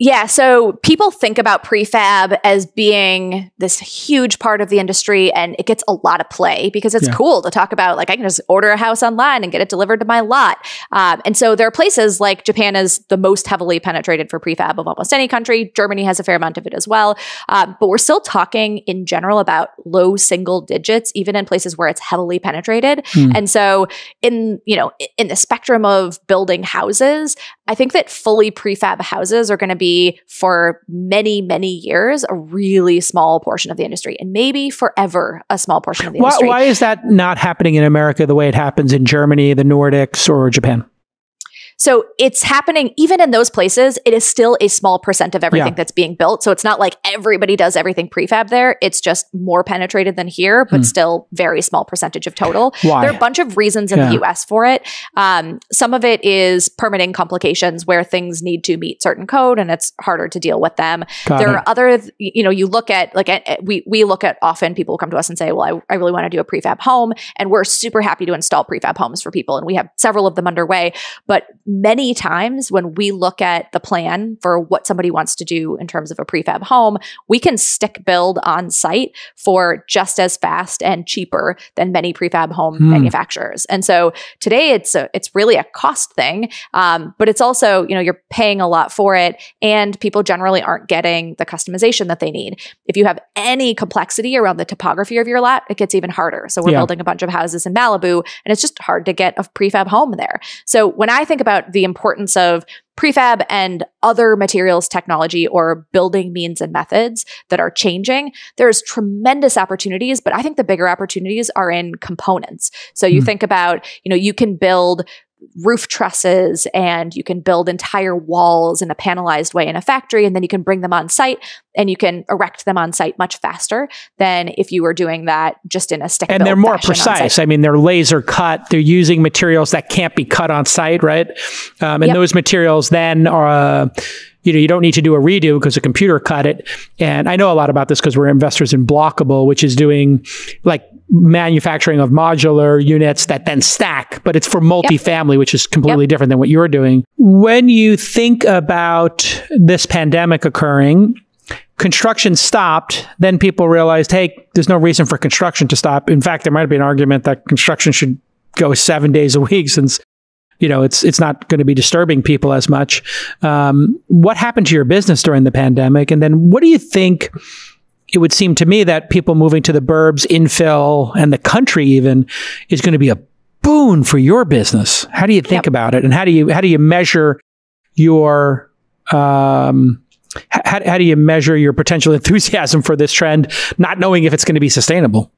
Yeah. So people think about prefab as being this huge part of the industry, and it gets a lot of play because it's yeah. cool to talk about, like, I can just order a house online and get it delivered to my lot. Um, and so there are places like Japan is the most heavily penetrated for prefab of almost any country. Germany has a fair amount of it as well. Um, but we're still talking in general about low single digits, even in places where it's heavily penetrated. Mm. And so in, you know, in the spectrum of building houses, I think that fully prefab houses are going to be Be for many, many years, a really small portion of the industry, and maybe forever a small portion of the why, industry. Why is that not happening in America the way it happens in Germany, the Nordics, or Japan? So it's happening even in those places. It is still a small percent of everything yeah. that's being built. So it's not like everybody does everything prefab there. It's just more penetrated than here, but mm. still very small percentage of total. Why? There are a bunch of reasons in yeah. the U S for it. Um, some of it is permitting complications where things need to meet certain code and it's harder to deal with them. Got there it. Are other, you know, you look at like at, at, we we look at often people come to us and say, well, I, I really want to do a prefab home, and we're super happy to install prefab homes for people, and we have several of them underway, but many times when we look at the plan for what somebody wants to do in terms of a prefab home, we can stick build on site for just as fast and cheaper than many prefab home mm. manufacturers. And so today it's a, it's really a cost thing, um, but it's also, you know, you're paying a lot for it and people generally aren't getting the customization that they need. If you have any complexity around the topography of your lot, it gets even harder. So we're yeah. building a bunch of houses in Malibu and it's just hard to get a prefab home there. So when I think about the importance of prefab and other materials technology or building means and methods that are changing, there's tremendous opportunities, but I think the bigger opportunities are in components. So you mm. think about, you know, you can build roof trusses and you can build entire walls in a panelized way in a factory, and then you can bring them on site and you can erect them on site much faster than if you were doing that just in a stick. And they're more precise. I mean, they're laser cut. They're using materials that can't be cut on site, right? Um, and yep. those materials then are... Uh, you know, you don't need to do a redo because a computer cut it. And I know a lot about this because we're investors in Blockable, which is doing like manufacturing of modular units that then stack, but it's for multifamily, yep. which is completely yep. different than what you're doing. When you think about this pandemic occurring, construction stopped, then people realized, hey, there's no reason for construction to stop. In fact, there might be an argument that construction should go seven days a week since you know, it's it's not going to be disturbing people as much. Um, what happened to your business during the pandemic? And then what do you think? It would seem to me that people moving to the burbs, infill, and the country even is going to be a boon for your business. How do you think yep. about it? And how do you how do you measure your um, how, how do you measure your potential enthusiasm for this trend, not knowing if it's going to be sustainable?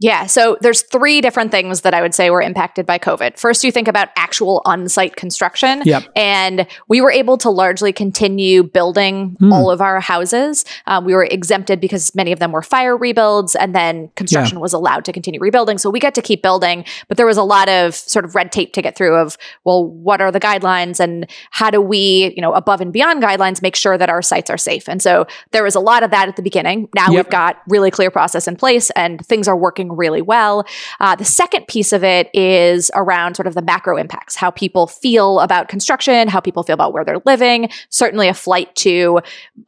Yeah. So there's three different things that I would say were impacted by COVID. First, you think about actual on-site construction. Yep. And we were able to largely continue building mm. all of our houses. Um, we were exempted because many of them were fire rebuilds, and then construction yeah. was allowed to continue rebuilding. So we got to keep building, but there was a lot of sort of red tape to get through of, well, what are the guidelines and how do we, you know, above and beyond guidelines, make sure that our sites are safe? And so there was a lot of that at the beginning. Now yep. we've got really clear process in place and things are working really well. Uh, the second piece of it is around sort of the macro impacts, how people feel about construction, how people feel about where they're living, certainly a flight to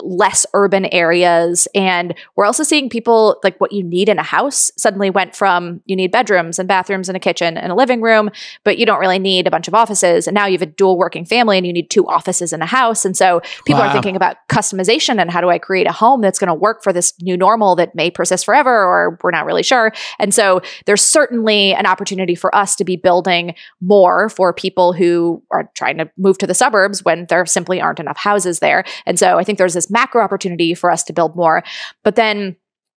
less urban areas. And we're also seeing people, like what you need in a house suddenly went from you need bedrooms and bathrooms and a kitchen and a living room, but you don't really need a bunch of offices. And now you have a dual working family and you need two offices in a house. And so people wow. are thinking about customization and how do I create a home that's going to work for this new normal that may persist forever, or we're not really sure. And so there's certainly an opportunity for us to be building more for people who are trying to move to the suburbs when there simply aren't enough houses there. And so I think there's this macro opportunity for us to build more. But then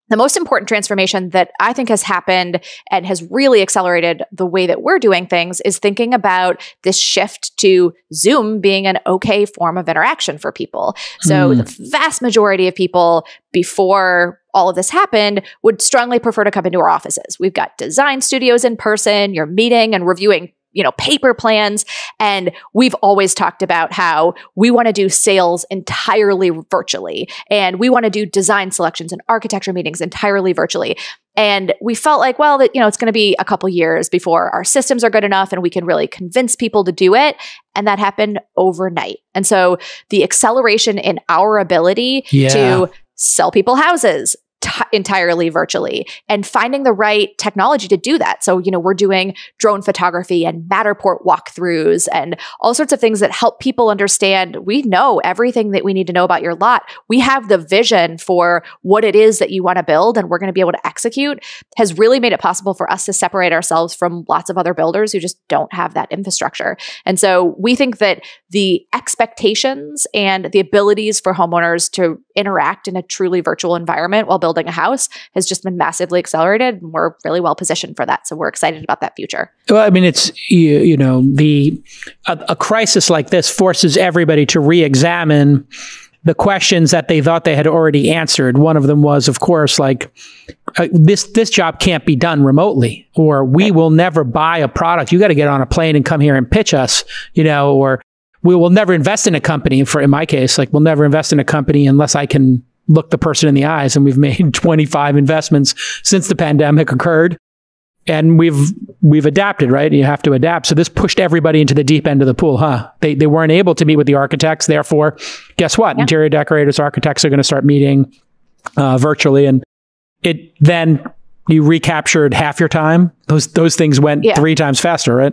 the most important transformation that I think has happened and has really accelerated the way that we're doing things is thinking about this shift to Zoom being an okay form of interaction for people. So mm. the vast majority of people before all of this happened would strongly prefer to come into our offices. We've got design studios in person, you're meeting and reviewing, you know, paper plans. And we've always talked about how we want to do sales entirely virtually. And we want to do design selections and architecture meetings entirely virtually. And we felt like, well, that, you know, it's going to be a couple years before our systems are good enough and we can really convince people to do it. And that happened overnight. And so the acceleration in our ability yeah. to sell people houses T- entirely virtually and finding the right technology to do that. So, you know, we're doing drone photography and Matterport walkthroughs and all sorts of things that help people understand, we know everything that we need to know about your lot. We have the vision for what it is that you want to build and we're going to be able to execute, has really made it possible for us to separate ourselves from lots of other builders who just don't have that infrastructure. And so we think that the expectations and the abilities for homeowners to interact in a truly virtual environment while building building a house has just been massively accelerated, and we're really well positioned for that. So we're excited about that future. Well, I mean, it's, you, you know, the a, a crisis like this forces everybody to re-examine the questions that they thought they had already answered. One of them was, of course, like, uh, this this job can't be done remotely, or we will never buy a product. You got to get on a plane and come here and pitch us, you know, or we will never invest in a company. For in my case, like, we'll never invest in a company unless I can look the person in the eyes. And we've made twenty-five investments since the pandemic occurred, and we've we've adapted, right? You have to adapt. So this pushed everybody into the deep end of the pool, huh? They they weren't able to meet with the architects. Therefore, guess what? Yeah. Interior decorators, architects are going to start meeting uh, virtually, and it then you recaptured half your time. Those those things went yeah. three times faster, right?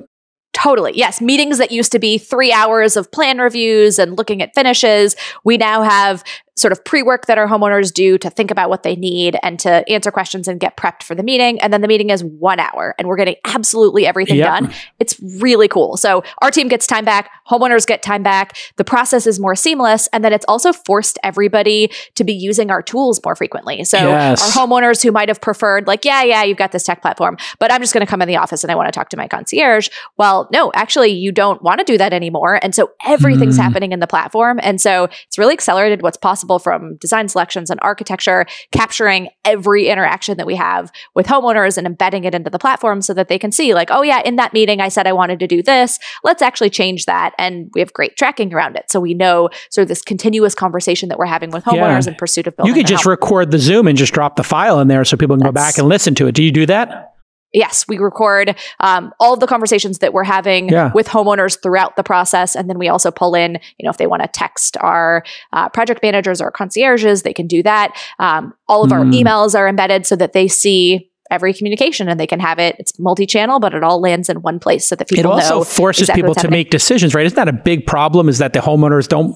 Totally. Yes. Meetings that used to be three hours of plan reviews and looking at finishes, we now have sort of pre-work that our homeowners do to think about what they need and to answer questions and get prepped for the meeting. And then the meeting is one hour and we're getting absolutely everything yep. done. It's really cool. So our team gets time back. Homeowners get time back. The process is more seamless. And then it's also forced everybody to be using our tools more frequently. So yes. our homeowners who might have preferred like, yeah, yeah, you've got this tech platform, but I'm just going to come in the office and I want to talk to my concierge. Well, no, actually you don't want to do that anymore. And so everything's mm. happening in the platform. And so it's really accelerated what's possible from design selections and architecture, capturing every interaction that we have with homeowners and embedding it into the platform so that they can see like, oh yeah, in that meeting, I said I wanted to do this. Let's actually change that. And we have great tracking around it. So we know sort of this continuous conversation that we're having with homeowners yeah. in pursuit of building. You could just home. record the Zoom and just drop the file in there so people can That's, go back and listen to it. Do you do that? Yes, we record um, all of the conversations that we're having yeah. with homeowners throughout the process. And then we also pull in, you know, if they want to text our uh, project managers or concierges, they can do that. Um, all of mm. our emails are embedded so that they see every communication and they can have it. It's multi-channel, but it all lands in one place so that people know. It also know forces exactly people to make decisions, right? Isn't that a big problem is that the homeowners don't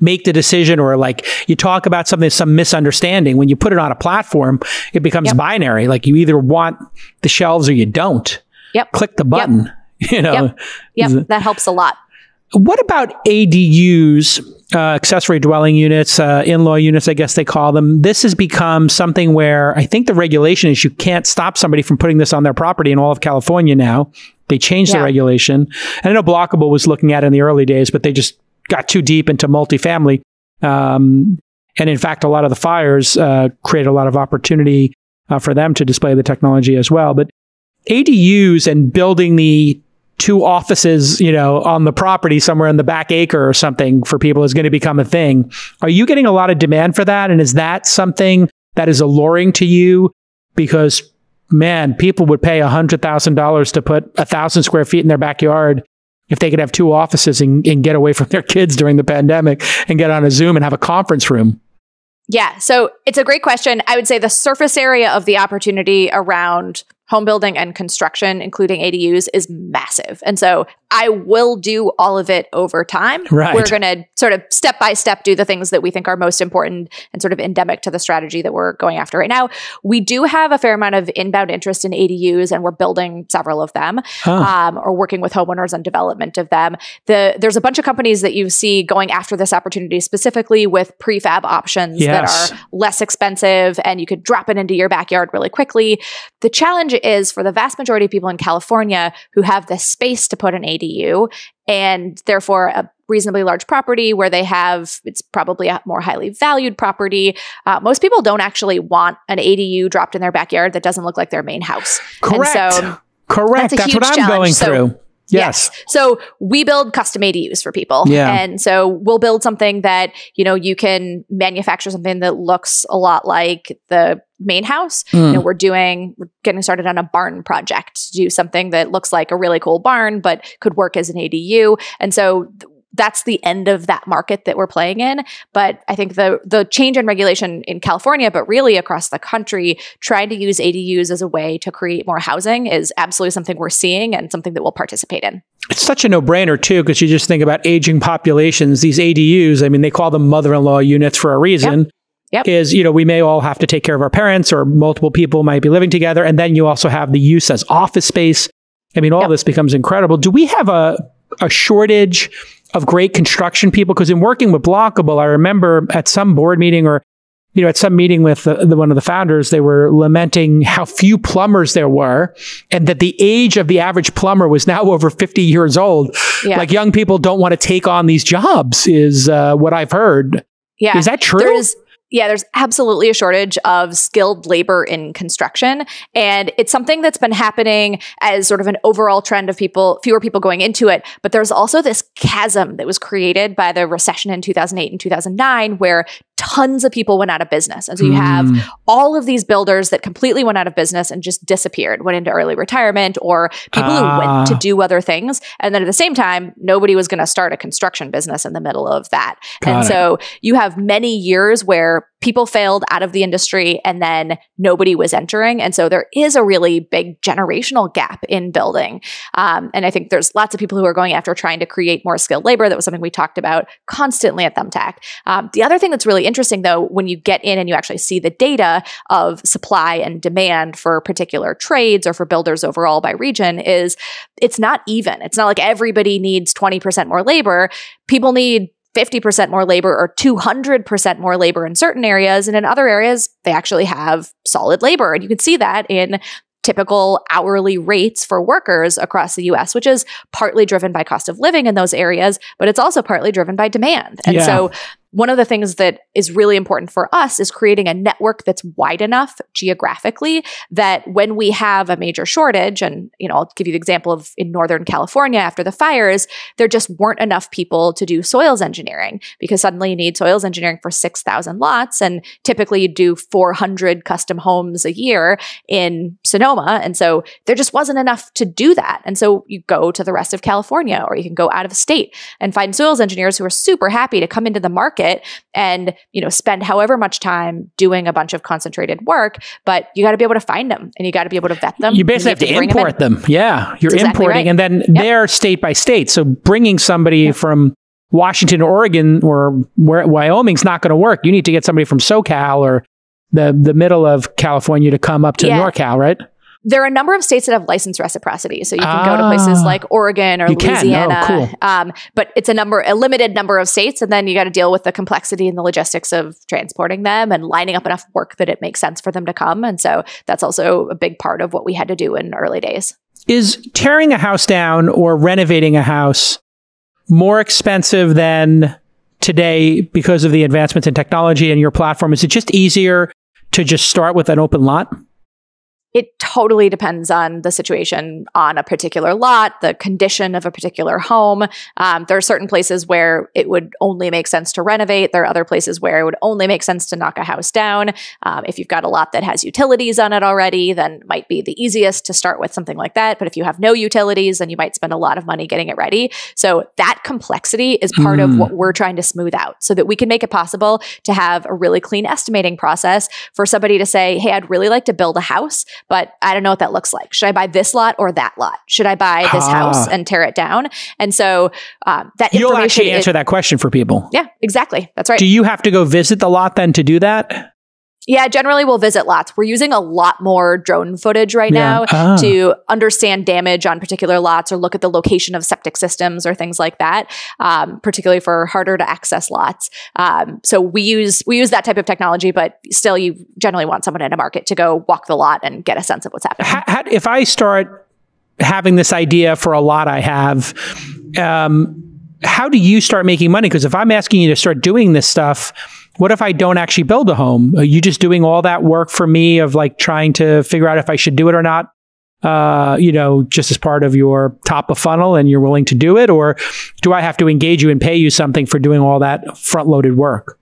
make the decision, or like you talk about something, some misunderstanding. When you put it on a platform, it becomes yep. binary. Like you either want the shelves or you don't. Yep. Click the button. Yep. You know. Yep. yep. That helps a lot. What about A D Us, uh, accessory dwelling units, uh, in-law units, I guess they call them? This has become something where I think the regulation is you can't stop somebody from putting this on their property in all of California now. They changed yeah. the regulation. And I know Blockable was looking at it in the early days, but they just got too deep into multifamily. Um, and in fact, a lot of the fires uh, create a lot of opportunity uh, for them to display the technology as well. But A D Us and building the two offices, you know, on the property somewhere in the back acre or something for people is going to become a thing. Are you getting a lot of demand for that? And is that something that is alluring to you? Because, man, people would pay one hundred thousand dollars to put one thousand square feet in their backyard if they could have two offices and, and get away from their kids during the pandemic and get on a Zoom and have a conference room. Yeah. So it's a great question. I would say the surface area of the opportunity around home building and construction, including A D Us, is massive. And so I will do all of it over time. Right. We're going to sort of step by step do the things that we think are most important and sort of endemic to the strategy that we're going after right now. We do have a fair amount of inbound interest in A D Us, and we're building several of them huh. um, or working with homeowners on development of them. The, there's a bunch of companies that you see going after this opportunity specifically with prefab options yes. that are less expensive and you could drop it into your backyard really quickly. The challenge is for the vast majority of people in California who have the space to put an A D U and therefore a reasonably large property where they have, it's probably a more highly valued property. Uh, most people don't actually want an A D U dropped in their backyard that doesn't look like their main house. Correct. And so Correct. That's, a that's huge what I'm challenge. going so, through. Yes. yes. So we build custom A D Us for people. Yeah. And so we'll build something that, you know, you can manufacture something that looks a lot like the main house. Mm. You know, we're doing, we're getting started on a barn project to do something that looks like a really cool barn, but could work as an A D U. And so th- that's the end of that market that we're playing in. But I think the the change in regulation in California, but really across the country, trying to use A D Us as a way to create more housing is absolutely something we're seeing and something that we'll participate in. It's such a no-brainer, too, because you just think about aging populations. These A D Us, I mean, they call them mother-in-law units for a reason. Yep. Yep. Is, you know, we may all have to take care of our parents, or multiple people might be living together. And then you also have the use as office space. I mean, all yep. this becomes incredible. Do we have a, a shortage of great construction people? Because in working with Blockable, I remember at some board meeting or, you know, at some meeting with the, the, one of the founders, they were lamenting how few plumbers there were and that the age of the average plumber was now over fifty years old. Yeah. Like young people don't want to take on these jobs is uh, what I've heard. Yeah. Is that true? There is- Yeah, there's absolutely a shortage of skilled labor in construction. And it's something that's been happening as sort of an overall trend of people, fewer people going into it. But there's also this chasm that was created by the recession in two thousand eight and two thousand nine, where tons of people went out of business. And so you mm. have all of these builders that completely went out of business and just disappeared, went into early retirement, or people uh. who went to do other things. And then at the same time, nobody was going to start a construction business in the middle of that. Got and it. So you have many years where where people failed out of the industry and then nobody was entering. And so there is a really big generational gap in building. Um, and I think there's lots of people who are going after trying to create more skilled labor. That was something we talked about constantly at Thumbtack. Um, the other thing that's really interesting, though, when you get in and you actually see the data of supply and demand for particular trades or for builders overall by region, is it's not even. It's not like everybody needs twenty percent more labor. People need fifty percent more labor or two hundred percent more labor in certain areas. And in other areas, they actually have solid labor. And you can see that in typical hourly rates for workers across the U S, which is partly driven by cost of living in those areas, but it's also partly driven by demand. And yeah. so one of the things that is really important for us is creating a network that's wide enough geographically that when we have a major shortage, and you know, I'll give you the example of in Northern California after the fires, there just weren't enough people to do soils engineering because suddenly you need soils engineering for six thousand lots, and typically you do four hundred custom homes a year in Sonoma, and so there just wasn't enough to do that. And so you go to the rest of California, or you can go out of state and find soils engineers who are super happy to come into the market It and you know spend however much time doing a bunch of concentrated work, but you got to be able to find them and you got to be able to vet them. You basically you have, have to import them, them. Yeah, you're That's importing, exactly right. and then yep. they're state by state. So bringing somebody yep. from Washington, Oregon, or where Wyoming's not going to work. You need to get somebody from SoCal or the the middle of California to come up to yeah. NorCal, right? There are a number of states that have license reciprocity. So you can ah, go to places like Oregon or Louisiana. Can. Oh, cool. um, but it's a number, a limited number of states. And then you got to deal with the complexity and the logistics of transporting them and lining up enough work that it makes sense for them to come. And so that's also a big part of what we had to do in early days. Is tearing a house down or renovating a house more expensive than today because of the advancements in technology and your platform? Is it just easier to just start with an open lot? It totally depends on the situation on a particular lot, the condition of a particular home. Um, there are certain places where it would only make sense to renovate. There are other places where it would only make sense to knock a house down. Um, if you've got a lot that has utilities on it already, then it might be the easiest to start with something like that. But if you have no utilities, then you might spend a lot of money getting it ready. So that complexity is part mm. of what we're trying to smooth out so that we can make it possible to have a really clean estimating process for somebody to say, hey, I'd really like to build a house, but I don't know what that looks like. Should I buy this lot or that lot? Should I buy this ah. house and tear it down? And so um, that You'll information- You'll actually answer it, that question for people. Yeah, exactly. That's right. Do you have to go visit the lot then to do that? Yeah, generally we'll visit lots. We're using a lot more drone footage right yeah. now ah. to understand damage on particular lots or look at the location of septic systems or things like that, um, particularly for harder to access lots. Um, so we use we use that type of technology, but still you generally want someone in a market to go walk the lot and get a sense of what's happening. How, how, if I start having this idea for a lot I have, um, how do you start making money? Because if I'm asking you to start doing this stuff, what if I don't actually build a home? Are you just doing all that work for me of like trying to figure out if I should do it or not? Uh, you know, just as part of your top of funnel and you're willing to do it? Or do I have to engage you and pay you something for doing all that front loaded work?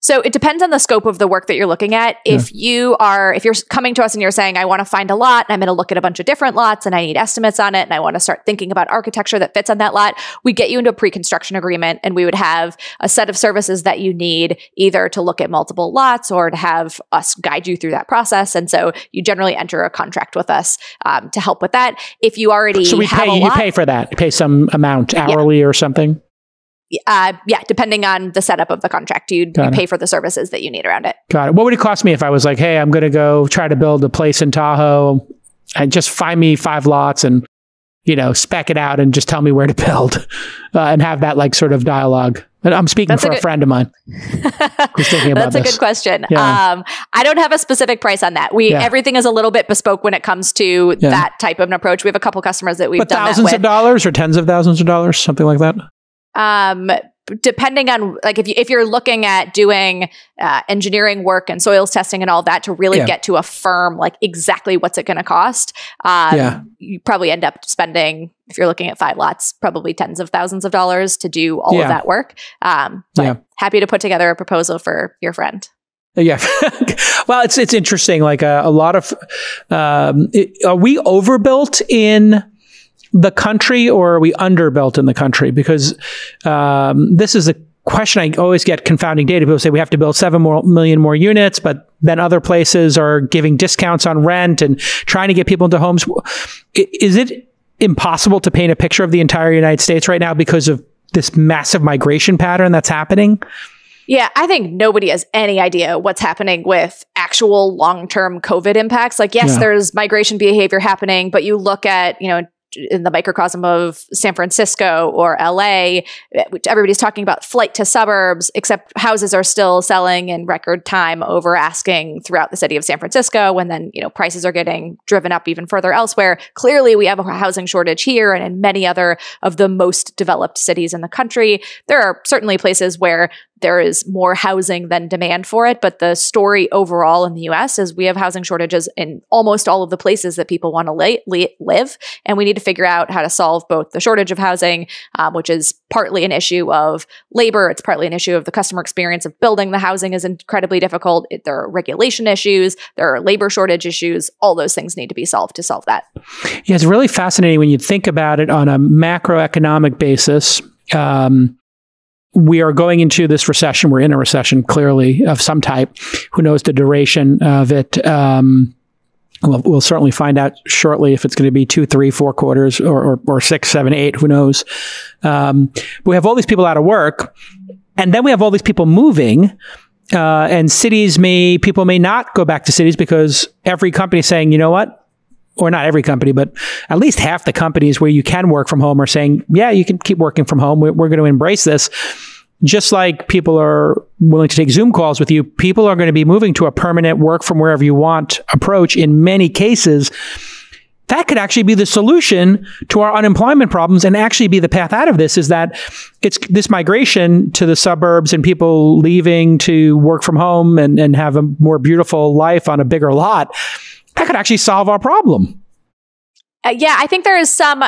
So it depends on the scope of the work that you're looking at. If yeah. you are, if you're coming to us and you're saying, I want to find a lot and I'm going to look at a bunch of different lots and I need estimates on it and I want to start thinking about architecture that fits on that lot, we get you into a pre-construction agreement and we would have a set of services that you need either to look at multiple lots or to have us guide you through that process. And so you generally enter a contract with us um, to help with that. If you already so we have pay, a lot. So you pay for that, you pay some amount hourly yeah. or something? Uh, yeah, depending on the setup of the contract, you, you pay for the services that you need around it. Got it. What would it cost me if I was like, hey, I'm going to go try to build a place in Tahoe and just find me five lots and, you know, spec it out and just tell me where to build uh, and have that like sort of dialogue? I'm speaking That's for a, good, a friend of mine. Who's thinking about That's a this. good question. Yeah. Um, I don't have a specific price on that. We yeah. everything is a little bit bespoke when it comes to yeah. that type of an approach. We have a couple customers that we've but done thousands that with. of dollars or tens of thousands of dollars, something like that. Um, depending on like if you if you're looking at doing uh, engineering work and soils testing and all that to really yeah. get to a firm like exactly what's it going to cost, um, yeah. you probably end up spending, if you're looking at five lots, probably tens of thousands of dollars to do all yeah. of that work. Um, but yeah. happy to put together a proposal for your friend. Yeah, well, it's it's interesting. Like uh, a lot of um, it, are we overbuilt in the country, or are we underbuilt in the country? Because um, this is a question I always get, confounding data. People say we have to build seven more, million more units, but then other places are giving discounts on rent and trying to get people into homes. Is it impossible to paint a picture of the entire United States right now because of this massive migration pattern that's happening? Yeah, I think nobody has any idea what's happening with actual long-term COVID impacts. Like, yes, yeah. there's migration behavior happening, but you look at, you know, in the microcosm of San Francisco or L A, which everybody's talking about flight to suburbs, except houses are still selling in record time over asking throughout the city of San Francisco. And then, you know, prices are getting driven up even further elsewhere. Clearly, we have a housing shortage here and in many other of the most developed cities in the country. There are certainly places where there is more housing than demand for it. But the story overall in the U S is we have housing shortages in almost all of the places that people want to li- li- live. And we need to figure out how to solve both the shortage of housing, um, which is partly an issue of labor. It's partly an issue of the customer experience of building the housing is incredibly difficult. It, there are regulation issues. There are labor shortage issues. All those things need to be solved to solve that. Yeah, it's really fascinating when you think about it on a macroeconomic basis. Um We are going into this recession. We're in a recession, clearly, of some type. Who knows the duration of it? Um, we'll, we'll certainly find out shortly if it's going to be two, three, four quarters, or, or, or six, seven, eight. Who knows? Um, we have all these people out of work, and then we have all these people moving. Uh, and cities may people may not go back to cities because every company is saying, you know what? Or not every company, but at least half the companies where you can work from home are saying, yeah, you can keep working from home. We're, we're going to embrace this. Just like people are willing to take Zoom calls with you, people are going to be moving to a permanent work from wherever you want approach in many cases. That could actually be the solution to our unemployment problems and actually be the path out of this, is that it's this migration to the suburbs and people leaving to work from home and, and have a more beautiful life on a bigger lot. That could actually solve our problem. Uh, yeah, I think there is some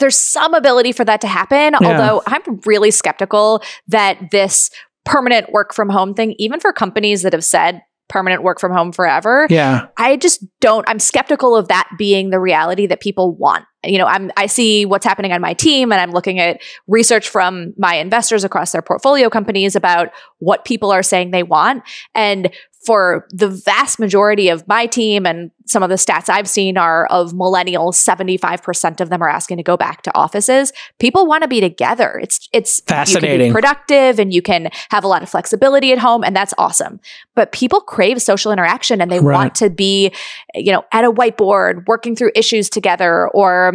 there's some ability for that to happen, yeah. although I'm really skeptical that this permanent work from home thing, even for companies that have said permanent work from home forever, yeah. I just don't, I'm skeptical of that being the reality that people want. You know, I'm, I see what's happening on my team, and I'm looking at research from my investors across their portfolio companies about what people are saying they want. And for the vast majority of my team, and some of the stats I've seen are of millennials, seventy-five percent of them are asking to go back to offices. People want to be together. It's it's fascinating. You can be productive and you can have a lot of flexibility at home, and that's awesome. But people crave social interaction, and they right. want to be, you know, at a whiteboard, working through issues together, or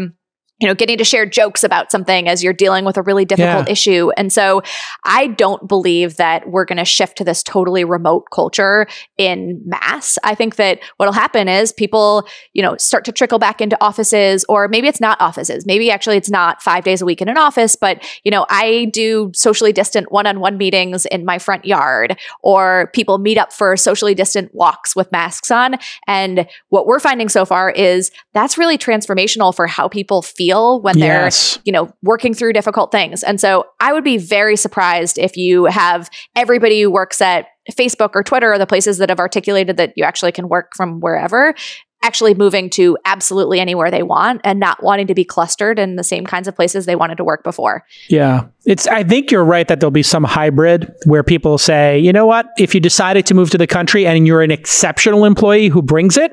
you know, getting to share jokes about something as you're dealing with a really difficult yeah. issue. And so I don't believe that we're going to shift to this totally remote culture in mass. I think that what'll happen is people, you know, start to trickle back into offices, or maybe it's not offices. Maybe actually it's not five days a week in an office, but, you know, I do socially distant one-on-one meetings in my front yard, or people meet up for socially distant walks with masks on. And what we're finding so far is that's really transformational for how people feel when they're, yes. you know, working through difficult things. And so I would be very surprised if you have everybody who works at Facebook or Twitter, or the places that have articulated that you actually can work from wherever, actually moving to absolutely anywhere they want and not wanting to be clustered in the same kinds of places they wanted to work before. Yeah. It's, I think you're right that there'll be some hybrid where people say, you know what, if you decided to move to the country and you're an exceptional employee who brings it,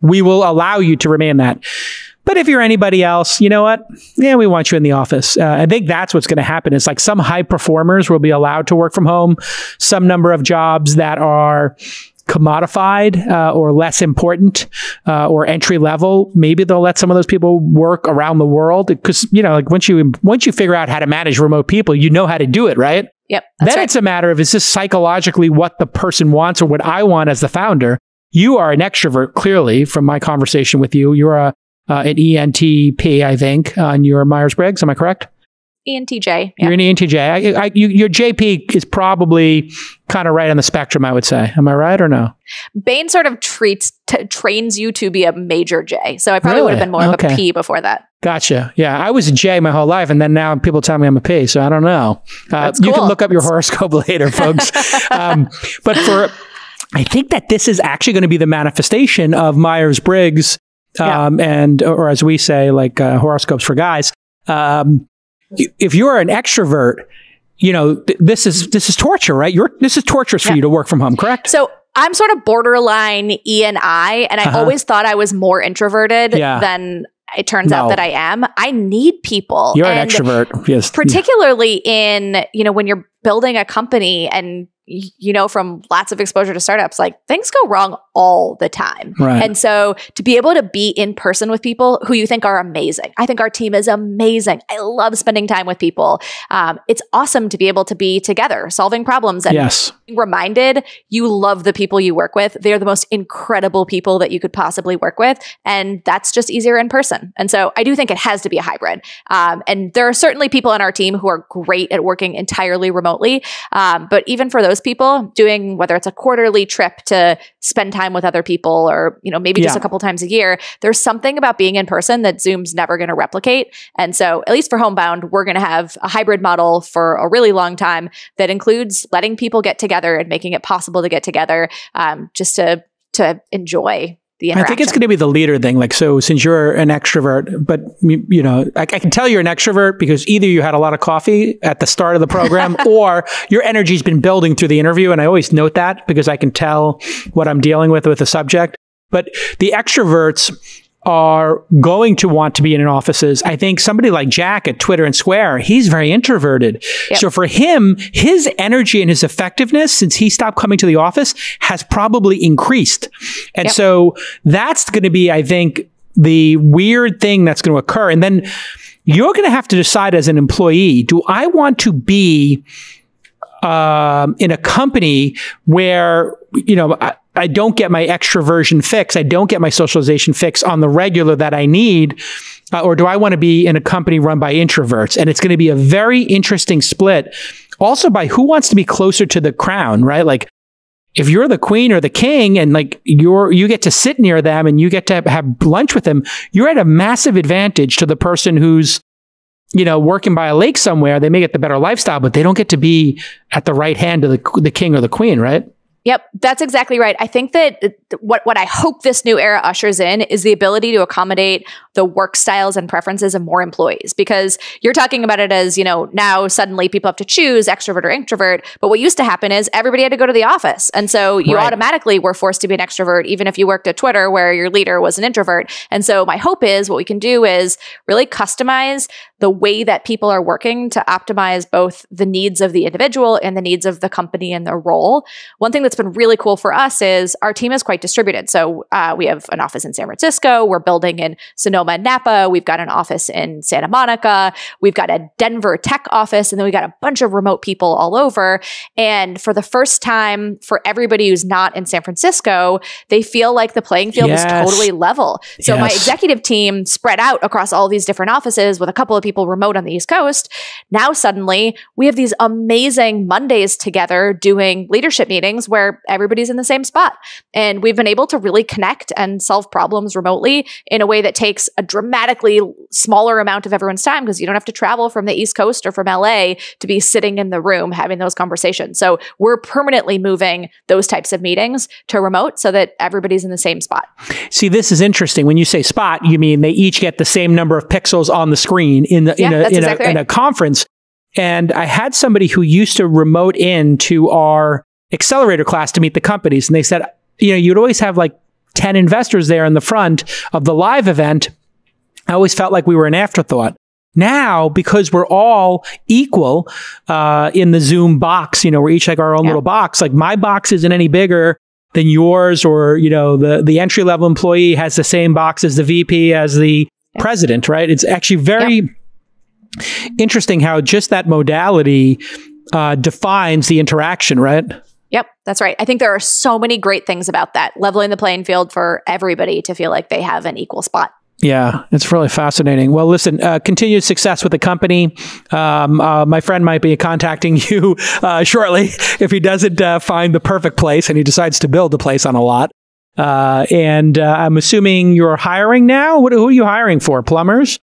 we will allow you to remain that. But if you're anybody else, you know what? Yeah, we want you in the office. Uh, I think that's what's going to happen. It's like some high performers will be allowed to work from home. Some number of jobs that are commodified uh, or less important uh, or entry level, maybe they'll let some of those people work around the world, because, you know, like once you once you figure out how to manage remote people, you know how to do it, right? Yep. Then right. It's a matter of, is this psychologically what the person wants or what I want as the founder? You are an extrovert, clearly, from my conversation with you. You're a Uh, an E N T P, I think, on your Myers-Briggs. Am I correct? E N T J. Yeah. You're an E N T J. I, I, you, your J P is probably kind of right on the spectrum, I would say. Am I right or no? Bain sort of treats t- trains you to be a major J. So I probably really? would have been more okay. of a P before that. Gotcha. Yeah, I was a J my whole life, and then now people tell me I'm a P, so I don't know. Uh, cool. You can look up your horoscope later, folks. um, but for, I think that this is actually going to be the manifestation of Myers-Briggs. Yeah. Um, and, or as we say, like, uh, horoscopes for guys, um, if you're an extrovert, you know, th- this is this is torture, right? You're this is torturous for yeah. you to work from home, correct? So I'm sort of borderline E and I, and I uh-huh. always thought I was more introverted yeah. than it turns no. out that I am. I need people. You're and an extrovert, yes. Particularly yeah. in, you know, when you're building a company and, you know, from lots of exposure to startups, like things go wrong all the time. Right. And so to be able to be in person with people who you think are amazing, I think our team is amazing. I love spending time with people. Um, it's awesome to be able to be together, solving problems and yes. being reminded you love the people you work with. They're the most incredible people that you could possibly work with. And that's just easier in person. And so I do think it has to be a hybrid. Um, and there are certainly people on our team who are great at working entirely remotely. Um, but even for those people, doing whether it's a quarterly trip to spend time with other people or, you know, maybe yeah. just a couple times a year, there's something about being in person that Zoom's never going to replicate. And so at least for Homebound, we're going to have a hybrid model for a really long time that includes letting people get together and making it possible to get together um, just to to enjoy the interaction. I think it's going to be the leader thing. Like, so since you're an extrovert, but you, you know, I, I can tell you're an extrovert because either you had a lot of coffee at the start of the program or your energy's been building through the interview. And I always note that because I can tell what I'm dealing with with a subject. But the extroverts are going to want to be in offices. I think somebody like Jack at Twitter and Square, he's very introverted. Yep. So for him, his energy and his effectiveness, since he stopped coming to the office, has probably increased. And yep. so that's going to be, I think, the weird thing that's going to occur. And then you're going to have to decide as an employee, do I want to be um, in a company where, you know, I, I don't get my extroversion fix. I don't get my socialization fix on the regular that I need. Uh, or do I want to be in a company run by introverts? And it's going to be a very interesting split also by who wants to be closer to the crown, right? Like if you're the queen or the king and like you're, you get to sit near them and you get to have, have lunch with them, you're at a massive advantage to the person who's, you know, working by a lake somewhere. They may get the better lifestyle, but they don't get to be at the right hand of the, the king or the queen, right? Yep, that's exactly right. I think that what what I hope this new era ushers in is the ability to accommodate the work styles and preferences of more employees, because you're talking about it as, you know, now suddenly people have to choose extrovert or introvert, but what used to happen is everybody had to go to the office. And so you right. automatically were forced to be an extrovert, even if you worked at Twitter where your leader was an introvert. And so my hope is what we can do is really customize the way that people are working to optimize both the needs of the individual and the needs of the company and their role. One thing that's been really cool for us is our team is quite distributed. So uh, we have an office in San Francisco. We're building in Sonoma and Napa. We've got an office in Santa Monica. We've got a Denver tech office. And then we got a bunch of remote people all over. And for the first time, for everybody who's not in San Francisco, they feel like the playing field yes. is totally level. So yes. my executive team spread out across all these different offices with a couple of people People remote on the East Coast. Now suddenly we have these amazing Mondays together doing leadership meetings where everybody's in the same spot. And we've been able to really connect and solve problems remotely in a way that takes a dramatically smaller amount of everyone's time because you don't have to travel from the East Coast or from L A to be sitting in the room having those conversations. So we're permanently moving those types of meetings to remote so that everybody's in the same spot. See, this is interesting. When you say spot, you mean they each get the same number of pixels on the screen in The, yeah, in, a, in, exactly a, right. in a conference. And I had somebody who used to remote in to our accelerator class to meet the companies. And they said, you know, you'd always have like ten investors there in the front of the live event. I always felt like we were an afterthought. Now, because we're all equal uh, in the Zoom box, you know, we're each like our own yeah. little box. Like my box isn't any bigger than yours, or, you know, the, the entry level employee has the same box as the V P, as the yeah. president, right? It's actually very... Yeah. Interesting how just that modality uh, defines the interaction, right? Yep, that's right. I think there are so many great things about that, leveling the playing field for everybody to feel like they have an equal spot. Yeah, it's really fascinating. Well, listen, uh, continued success with the company. Um, uh, my friend might be contacting you uh, shortly if he doesn't uh, find the perfect place and he decides to build a place on a lot. Uh, and uh, I'm assuming you're hiring now. What, who are you hiring for? Plumbers?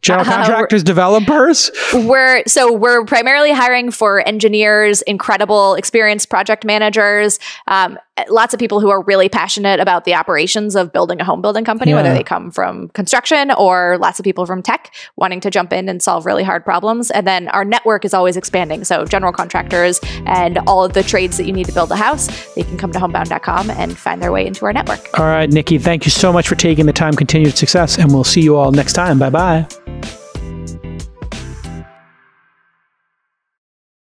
General contractors, uh, developers? We're so we're primarily hiring for engineers, incredible experienced project managers, um, lots of people who are really passionate about the operations of building a home building company, yeah. whether they come from construction or lots of people from tech wanting to jump in and solve really hard problems. And then our network is always expanding. So general contractors and all of the trades that you need to build a house, they can come to homebound dot com and find their way into our network. All right, Nikki, thank you so much for taking the time. Continued success, and we'll see you all next time. Bye-bye.